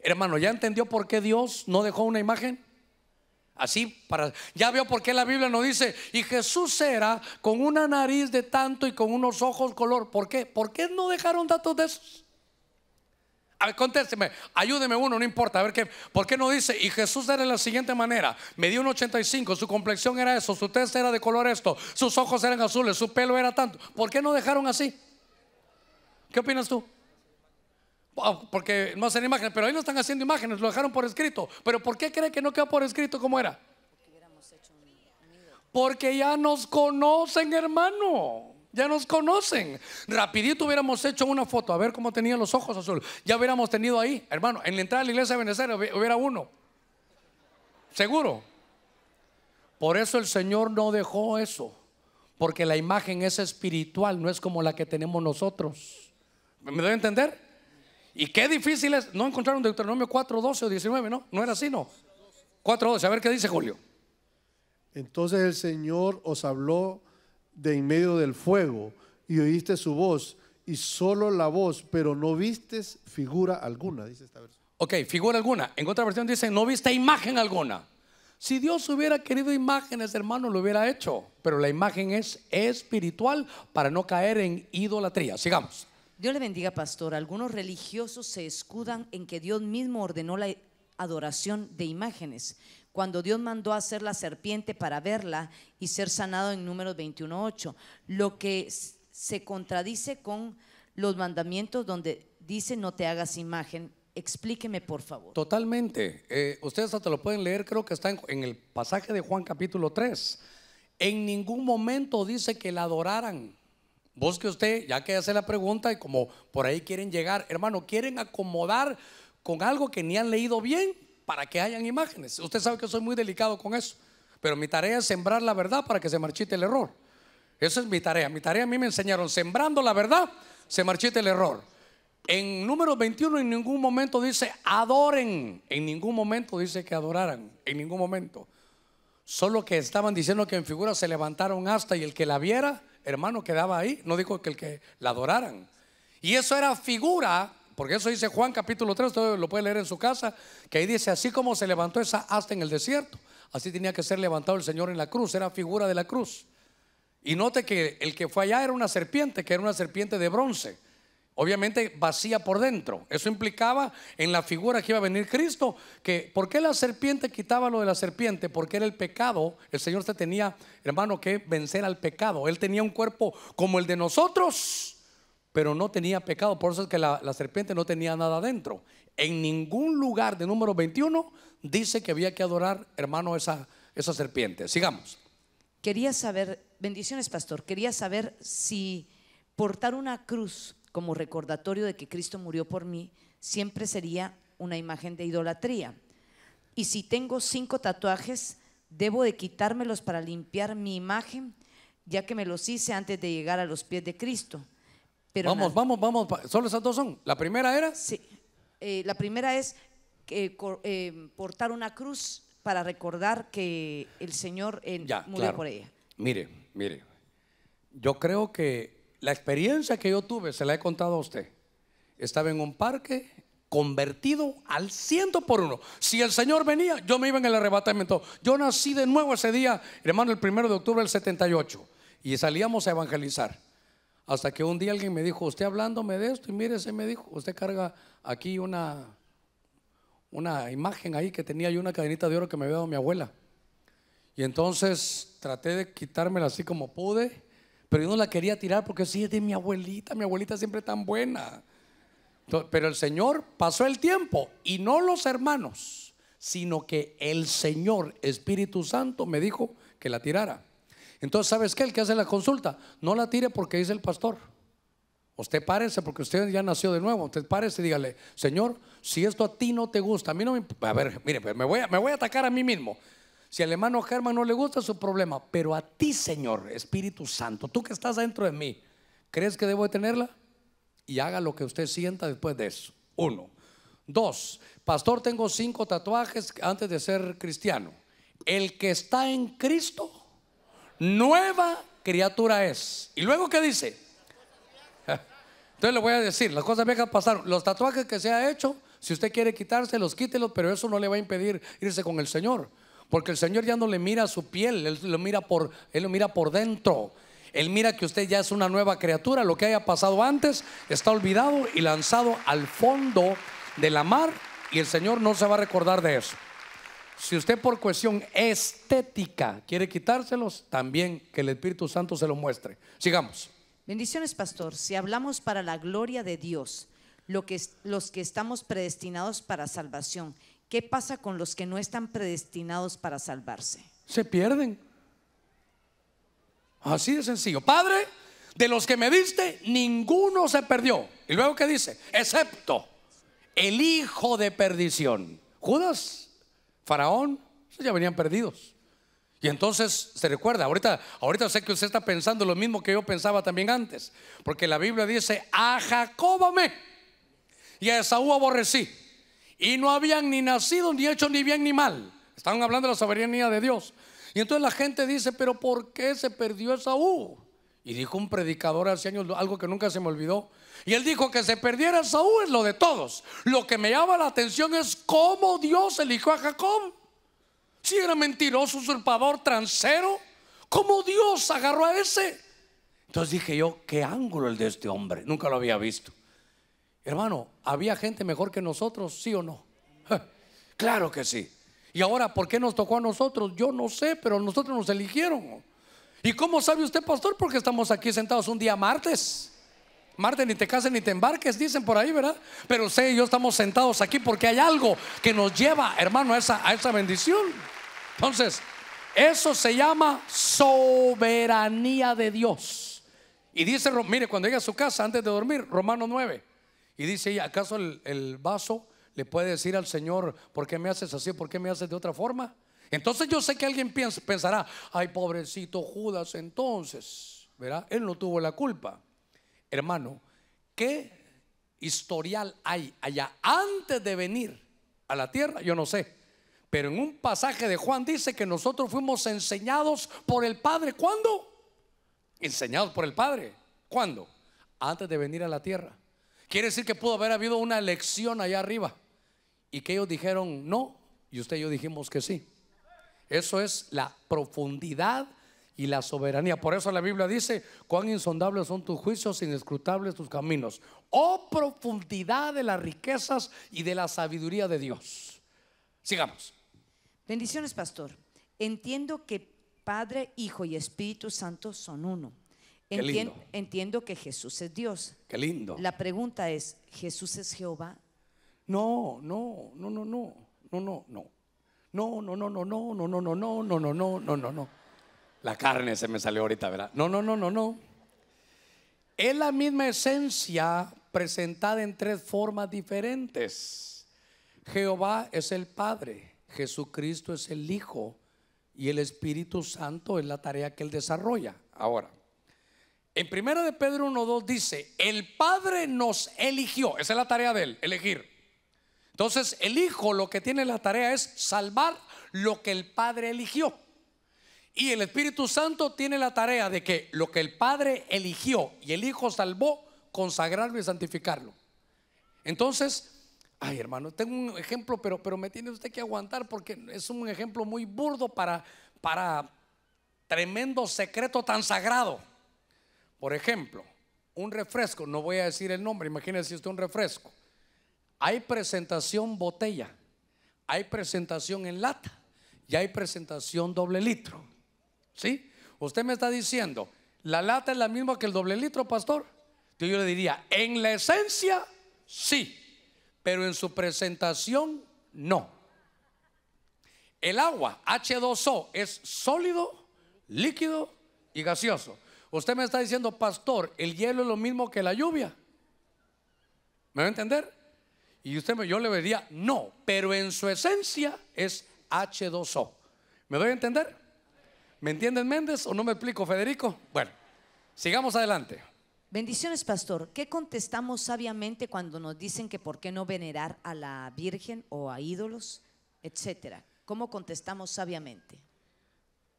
Hermano, ¿ya entendió por qué Dios no dejó una imagen? Ya veo por qué la Biblia nos dice, y Jesús era con una nariz de tanto y con unos ojos color. ¿Por qué? ¿Por qué no dejaron datos de esos? A ver, contésteme, ayúdeme uno, no importa. A ver qué, ¿por qué no dice? Y Jesús era de la siguiente manera: medía 1.85, su complexión era eso, su tez era de color esto, sus ojos eran azules, su pelo era tanto. ¿Por qué no dejaron así? ¿Qué opinas tú? Porque no hacen imágenes, pero ahí no están haciendo imágenes, lo dejaron por escrito. Pero ¿por qué cree que no quedó por escrito como era? Porque ya nos conocen, hermano. Ya nos conocen. Rapidito hubiéramos hecho una foto, a ver cómo tenían los ojos azules. Ya hubiéramos tenido ahí, hermano, en la entrada de la iglesia de Venezuela hubiera uno, seguro. Por eso el Señor no dejó eso, porque la imagen es espiritual, no es como la que tenemos nosotros. ¿Me doy a entender? Y qué difícil es, no encontraron Deuteronomio 4:12 o 19, ¿no? No era así, ¿no? 4:12, a ver qué dice Julio. Entonces el Señor os habló de en medio del fuego y oíste su voz y solo la voz, pero no vistes figura alguna, dice esta versión. Ok, figura alguna. En otra versión dice, no viste imagen alguna. Si Dios hubiera querido imágenes, hermano, lo hubiera hecho. Pero la imagen es espiritual para no caer en idolatría. Sigamos. Dios le bendiga, pastor. Algunos religiosos se escudan en que Dios mismo ordenó la adoración de imágenes, cuando Dios mandó a hacer la serpiente para verla y ser sanado en Números 21:8, lo que se contradice con los mandamientos donde dice no te hagas imagen. Explíqueme, por favor. Totalmente. Ustedes hasta lo pueden leer, creo que está en el pasaje de Juan capítulo 3. En ningún momento dice que la adoraran. Busque usted, ya que hace la pregunta y como por ahí quieren llegar, hermano, quieren acomodar con algo que ni han leído bien para que hayan imágenes. Usted sabe que soy muy delicado con eso, pero mi tarea es sembrar la verdad para que se marchite el error. Esa es mi tarea. Mi tarea, a mí me enseñaron, sembrando la verdad, se marchite el error. En Números 21 en ningún momento dice adoren, en ningún momento dice que adoraran, en ningún momento. Solo que estaban diciendo que en figura se levantaron hasta y el que la viera, hermano, quedaba ahí. No dijo que el que la adoraran. Y eso era figura, porque eso dice Juan capítulo 3, usted lo puede leer en su casa, que ahí dice, así como se levantó esa asta en el desierto, así tenía que ser levantado el Señor en la cruz. Era figura de la cruz. Y note que el que fue allá era una serpiente, que era una serpiente de bronce, obviamente vacía por dentro. Eso implicaba en la figura que iba a venir Cristo, que ¿por qué la serpiente quitaba lo de la serpiente? Porque era el pecado. El Señor se tenía, hermano, que vencer al pecado. Él tenía un cuerpo como el de nosotros, pero no tenía pecado. Por eso es que la serpiente no tenía nada adentro. En ningún lugar de número 21 dice que había que adorar, hermano, esa serpiente. Sigamos. Quería saber, bendiciones pastor, quería saber si portar una cruz como recordatorio de que Cristo murió por mí siempre sería una imagen de idolatría. Y si tengo 5 tatuajes, ¿debo de quitármelos para limpiar mi imagen? Ya que me los hice antes de llegar a los pies de Cristo. Pero vamos, solo esas dos son. La primera era sí. La primera es portar una cruz para recordar que el Señor murió por ella. Mire, yo creo que la experiencia que yo tuve, se la he contado a usted. Estaba en un parque convertido al 100 por 1. Si el Señor venía, yo me iba en el arrebatamiento. Yo nací de nuevo ese día, hermano, el 1 de octubre del 78, y salíamos a evangelizar. Hasta que un día alguien me dijo, usted hablándome de esto, y mírese, me dijo, usted carga aquí una imagen ahí que tenía yo, una cadenita de oro que me había dado mi abuela. Y entonces traté de quitármela así como pude, pero yo no la quería tirar porque sí es de mi abuelita siempre tan buena. Entonces, pero el Señor pasó el tiempo, y no los hermanos, sino que el Señor Espíritu Santo me dijo que la tirara. Entonces, ¿sabes qué? El que hace la consulta, no la tire porque dice el pastor. Usted párese, porque usted ya nació de nuevo. Usted párese y dígale, Señor, si esto a ti no te gusta, a mí no me... A ver, mire, me voy a atacar a mí mismo. Si al hermano Germán no le gusta, es su problema. Pero a ti, Señor, Espíritu Santo, tú que estás dentro de mí, ¿crees que debo de tenerla? Y haga lo que usted sienta después de eso. 1. 2. Pastor, tengo 5 tatuajes antes de ser cristiano. El que está en Cristo, nueva criatura es. ¿Y luego qué dice? Entonces le voy a decir, las cosas viejas pasaron. Los tatuajes que se ha hecho, si usted quiere quitárselos, quítelos, pero eso no le va a impedir irse con el Señor, porque el Señor ya no le mira su piel, Él lo mira por dentro. Él mira que usted ya es una nueva criatura. Lo que haya pasado antes está olvidado y lanzado al fondo de la mar, y el Señor no se va a recordar de eso. Si usted por cuestión estética quiere quitárselos, también que el Espíritu Santo se lo muestre. Sigamos. Bendiciones, pastor. Si hablamos para la gloria de Dios, los que estamos predestinados para salvación, ¿qué pasa con los que no están predestinados para salvarse? Se pierden. Así de sencillo. Padre, de los que me diste, ninguno se perdió. Y luego ¿qué dice? Excepto el hijo de perdición. Judas, Faraón, ya venían perdidos. Y entonces se recuerda, ahorita sé que usted está pensando lo mismo que yo pensaba también antes, porque la Biblia dice, a Jacob amé y a Esaú aborrecí, y no habían ni nacido ni hecho ni bien ni mal. Estaban hablando de la soberanía de Dios. Y entonces la gente dice, pero ¿por qué se perdió Esaú? Y dijo un predicador hace años algo que nunca se me olvidó, y él dijo que se perdiera Esaú es lo de todos. Lo que me llama la atención es cómo Dios eligió a Jacob. Si era mentiroso, usurpador, transero, ¿cómo Dios agarró a ese? Entonces dije yo, qué ángulo el de este hombre, nunca lo había visto. Hermano, ¿había gente mejor que nosotros? ¿Sí o no? Claro que sí. Y ahora, ¿por qué nos tocó a nosotros? Yo no sé, pero nosotros nos eligieron. ¿Y cómo sabe usted, pastor? Porque estamos aquí sentados un día martes. Martes ni te cases ni te embarques, dicen por ahí, ¿verdad? Pero usted y yo estamos sentados aquí porque hay algo que nos lleva, hermano, a esa bendición. Entonces, eso se llama soberanía de Dios. Y dice, mire, cuando llega a su casa antes de dormir, Romanos 9. Y dice, ¿acaso el vaso le puede decir al Señor, ¿por qué me haces así? ¿Por qué me haces de otra forma? Entonces yo sé que alguien pensará, ay, pobrecito Judas, entonces, ¿verdad? Él no tuvo la culpa. Hermano, ¿qué historial hay allá antes de venir a la tierra? Yo no sé, pero en un pasaje de Juan dice que nosotros fuimos enseñados por el Padre. ¿Cuándo? Enseñados por el Padre. ¿Cuándo? Antes de venir a la tierra. Quiere decir que pudo haber habido una elección allá arriba, y que ellos dijeron no, y usted y yo dijimos que sí. Eso es la profundidad y la soberanía. Por eso la Biblia dice: cuán insondables son tus juicios, inescrutables tus caminos. Oh profundidad de las riquezas y de la sabiduría de Dios. Sigamos. Bendiciones, pastor. Entiendo que Padre, Hijo y Espíritu Santo son uno. Entiendo que Jesús es Dios. Qué lindo. La pregunta es: ¿Jesús es Jehová? No, no, no, no, no, no, no, no, no, no, no, no, no, no, no, no, no, no, no, no, no, no, no. La carne se me salió ahorita, ¿verdad? No, no, no, no, no. Es la misma esencia presentada en tres formas diferentes. Jehová es el Padre, Jesucristo es el Hijo y el Espíritu Santo es la tarea que Él desarrolla. Ahora, en 1 de Pedro 1:2 dice: el Padre nos eligió. Esa es la tarea de Él, elegir. Entonces el Hijo lo que tiene la tarea es salvar lo que el Padre eligió. Y el Espíritu Santo tiene la tarea de que lo que el Padre eligió y el Hijo salvó, consagrarlo y santificarlo. Entonces, ay, hermano, tengo un ejemplo, pero me tiene usted que aguantar porque es un ejemplo muy burdo para tremendo secreto tan sagrado. Por ejemplo, un refresco, no voy a decir el nombre, imagínese usted un refresco. Hay presentación botella, hay presentación en lata y hay presentación doble litro. ¿Sí? Usted me está diciendo, ¿la lata es la misma que el doble litro, pastor? Yo le diría, en la esencia, sí. Pero en su presentación, no. El agua, H2O, es sólido, líquido y gaseoso. Usted me está diciendo, pastor, el hielo es lo mismo que la lluvia. ¿Me va a entender? Y usted, yo le diría, no, pero en su esencia es H2O. ¿Me doy a entender? ¿Me entienden, Méndez? ¿O no me explico, Federico? Bueno, sigamos adelante. Bendiciones, pastor. ¿Qué contestamos sabiamente cuando nos dicen que por qué no venerar a la Virgen o a ídolos, etcétera? ¿Cómo contestamos sabiamente?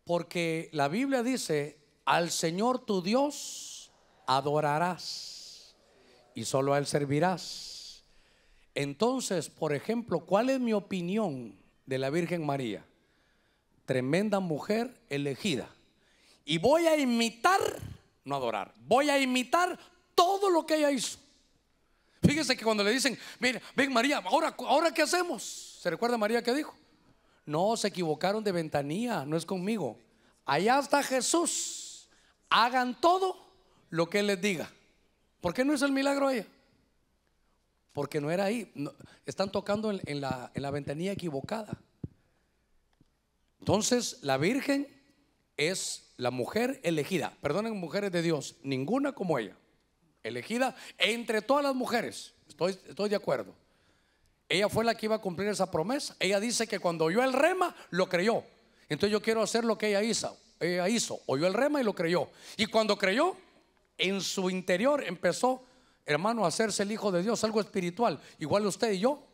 Porque la Biblia dice: al Señor tu Dios adorarás y solo a Él servirás. Entonces, por ejemplo, ¿cuál es mi opinión de la Virgen María? Tremenda mujer elegida. Y voy a imitar, no adorar, voy a imitar todo lo que ella hizo. Fíjese que cuando le dicen: mira, ven María, ahora ¿qué hacemos? ¿Se recuerda María que dijo? No, se equivocaron de ventanilla, no es conmigo. Allá está Jesús, hagan todo lo que Él les diga. ¿Por qué no hizo el milagro ella? Porque no era ahí, no, están tocando en la ventanilla equivocada. Entonces la Virgen es la mujer elegida. Perdonen, mujeres de Dios, ninguna como ella. Elegida entre todas las mujeres. Estoy de acuerdo. Ella fue la que iba a cumplir esa promesa. Ella dice que cuando oyó el rema, lo creyó. Entonces yo quiero hacer lo que ella hizo. Oyó el rema y lo creyó. Y cuando creyó, en su interior empezó, hermano, a hacerse el Hijo de Dios, algo espiritual. Igual usted y yo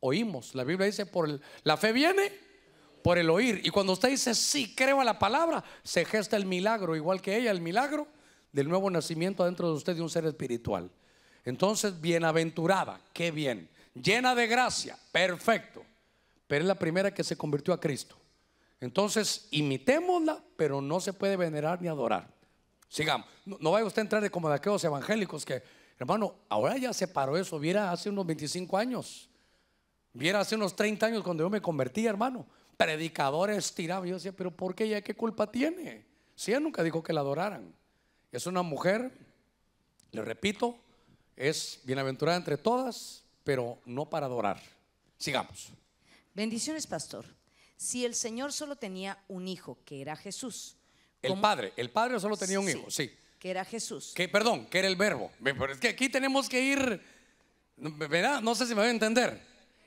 oímos. La Biblia dice: por la fe viene por el oír. Y cuando usted dice: sí, creo a la palabra, se gesta el milagro, igual que ella, el milagro del nuevo nacimiento adentro de usted, de un ser espiritual. Entonces, bienaventurada, qué bien, llena de gracia, perfecto. Pero es la primera que se convirtió a Cristo. Entonces, imitémosla, pero no se puede venerar ni adorar. Sigamos. No vaya usted a entrar de como de aquellos evangélicos que, hermano, ahora ya se paró eso. Viera hace unos 25 años, viera hace unos 30 años cuando yo me convertí, hermano. Predicadores tiraban. Yo decía: pero ¿por qué? ¿Ya qué culpa tiene? Si ella nunca dijo que la adoraran. Es una mujer, le repito, es bienaventurada entre todas, pero no para adorar. Sigamos. Bendiciones, pastor. Si el Señor solo tenía un hijo, que era Jesús. ¿Cómo? El Padre solo tenía un hijo, sí. Que era Jesús. Que era el Verbo. Pero es que aquí tenemos que ir, ¿verdad? No sé si me voy a entender.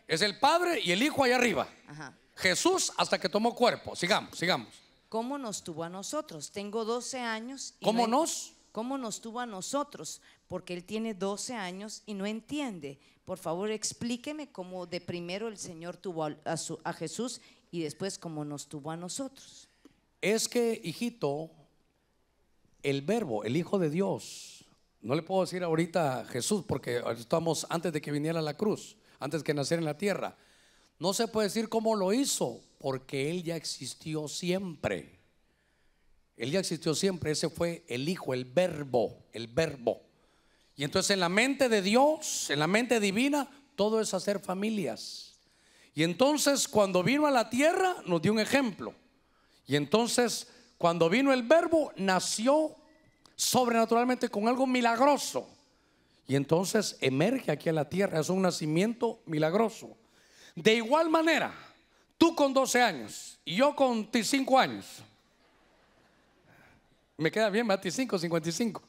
Es el Padre y el Hijo allá arriba. Ajá. Jesús hasta que tomó cuerpo. Sigamos. ¿Cómo nos tuvo a nosotros? Tengo 12 años y ¿cómo no nos? ¿Cómo nos tuvo a nosotros? Porque Él tiene 12 años y no entiende. Por favor, explíqueme cómo de primero el Señor tuvo a Jesús y después cómo nos tuvo a nosotros. Es que, hijito, el Verbo, el Hijo de Dios, no le puedo decir ahorita Jesús porque estamos antes de que viniera a la cruz, antes que naciera en la tierra. No se puede decir cómo lo hizo, porque Él ya existió siempre. Él ya existió siempre, ese fue el Hijo, el Verbo, el Verbo. Y entonces en la mente de Dios, en la mente divina, todo es hacer familias. Y entonces cuando vino a la tierra nos dio un ejemplo. Y entonces cuando vino el Verbo nació sobrenaturalmente con algo milagroso. Y entonces emerge aquí a la tierra, es un nacimiento milagroso. De igual manera, tú con 12 años y yo con 25 años. Me queda bien, 25, 55.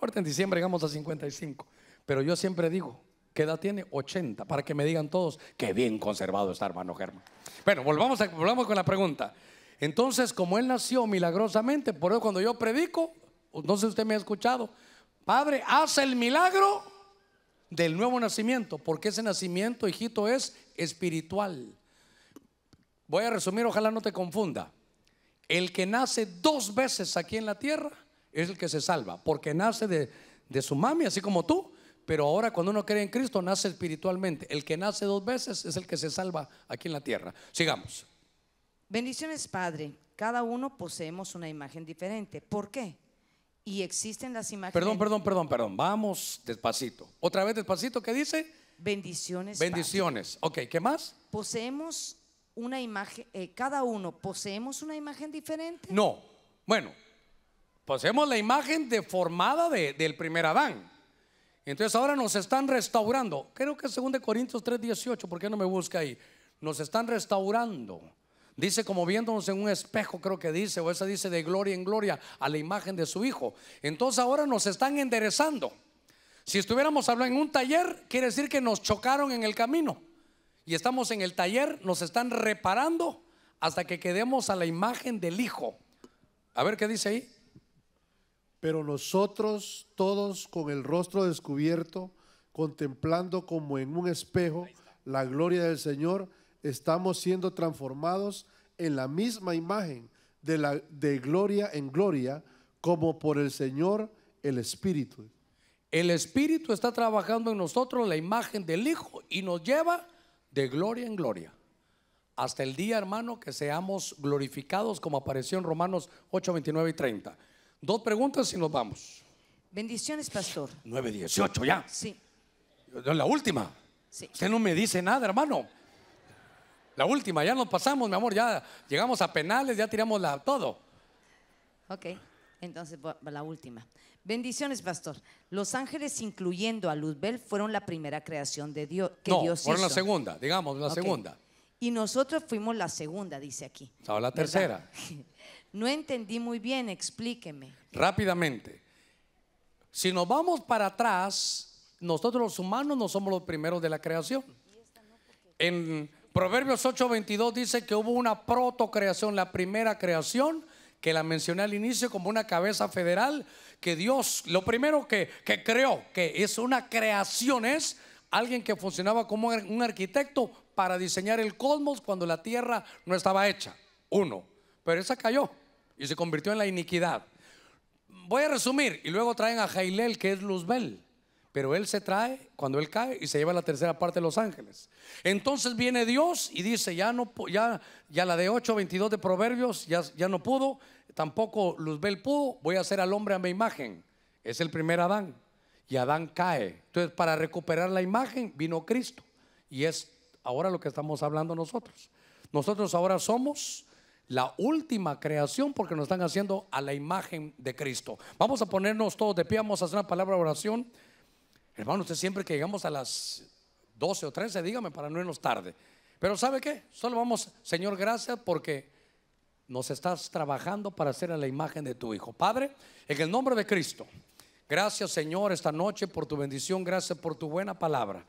Ahorita en diciembre llegamos a 55. Pero yo siempre digo, ¿qué edad tiene? 80. Para que me digan todos, qué bien conservado está hermano Germán. Bueno, volvamos con la pregunta. Entonces, como él nació milagrosamente, por eso cuando yo predico, no sé si usted me ha escuchado, Padre, haz el milagro del nuevo nacimiento. Porque ese nacimiento, hijito, es espiritual. Voy a resumir, ojalá no te confunda. El que nace dos veces aquí en la tierra es el que se salva, porque nace de su mami, así como tú. Pero ahora cuando uno cree en Cristo nace espiritualmente. El que nace dos veces es el que se salva aquí en la tierra. Sigamos. Bendiciones, Padre. Cada uno poseemos una imagen diferente. ¿Por qué? Y existen las imágenes. Perdón. Vamos despacito. Otra vez despacito, ¿qué dice? Bendiciones. Bendiciones. Padre. Ok, ¿qué más? Poseemos una imagen, cada uno poseemos una imagen diferente. No, bueno, poseemos la imagen deformada del primer Adán. Entonces ahora nos están restaurando. Creo que es 2 Corintios 3:18, ¿por qué no me busca ahí? Nos están restaurando. Dice como viéndonos en un espejo, creo que dice, o esa dice de gloria en gloria a la imagen de su hijo. Entonces ahora nos están enderezando. Si estuviéramos hablando en un taller, quiere decir que nos chocaron en el camino. Y estamos en el taller, nos están reparando hasta que quedemos a la imagen del Hijo. A ver qué dice ahí. Pero nosotros todos con el rostro descubierto, contemplando como en un espejo la gloria del Señor, estamos siendo transformados en la misma imagen de gloria en gloria, como por el Señor el Espíritu. El Espíritu está trabajando en nosotros la imagen del Hijo y nos lleva de gloria en gloria hasta el día, hermano, que seamos glorificados, como apareció en Romanos 8:29 y 30. Dos preguntas y nos vamos. Bendiciones, pastor. 9:18 ya. Sí. La última. Sí. Usted no me dice nada, hermano. La última, ya nos pasamos, mi amor. Ya llegamos a penales, ya tiramos todo. Ok, entonces la última. Bendiciones, pastor. Los ángeles, incluyendo a Luzbel, fueron la primera creación de Dios, que Dios hizo. Fueron la segunda, digamos, la segunda. Y nosotros fuimos la segunda, dice aquí. Ahora la tercera. No entendí muy bien, explíqueme. Rápidamente. Si nos vamos para atrás, nosotros los humanos no somos los primeros de la creación. En Proverbios 8:22 dice que hubo una protocreación, la primera creación, que la mencioné al inicio como una cabeza federal, que Dios, lo primero que creó, que es una creación, es alguien que funcionaba como un arquitecto para diseñar el cosmos cuando la tierra no estaba hecha, uno, pero esa cayó y se convirtió en la iniquidad. Voy a resumir y luego traen a Heilel, que es Luzbel, pero él se trae cuando él cae y se lleva la tercera parte de los ángeles. Entonces viene Dios y dice, ya la de 8:22 de Proverbios ya no pudo, tampoco Luzbel pudo, voy a hacer al hombre a mi imagen. Es el primer Adán y Adán cae. Entonces para recuperar la imagen vino Cristo y es ahora lo que estamos hablando nosotros. Nosotros ahora somos la última creación porque nos están haciendo a la imagen de Cristo. Vamos a ponernos todos de pie, vamos a hacer una palabra de oración. Hermano, usted siempre que llegamos a las 12 o 13, dígame para no irnos tarde. Pero ¿sabe qué? Solo vamos, Señor, gracias porque nos estás trabajando para hacer a la imagen de tu Hijo. Padre, en el nombre de Cristo, gracias, Señor, esta noche por tu bendición, gracias por tu buena palabra.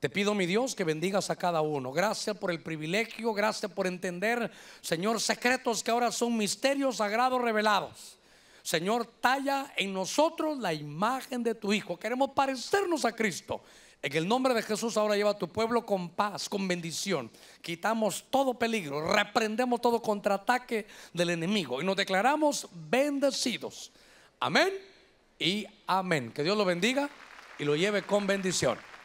Te pido, mi Dios, que bendigas a cada uno. Gracias por el privilegio, gracias por entender, Señor, secretos que ahora son misterios sagrados revelados. Señor, talla en nosotros la imagen de tu Hijo. Queremos parecernos a Cristo. En el nombre de Jesús ahora lleva a tu pueblo con paz, con bendición. Quitamos todo peligro, reprendemos todo contraataque del enemigo y nos declaramos bendecidos. Amén y amén. Que Dios lo bendiga y lo lleve con bendición.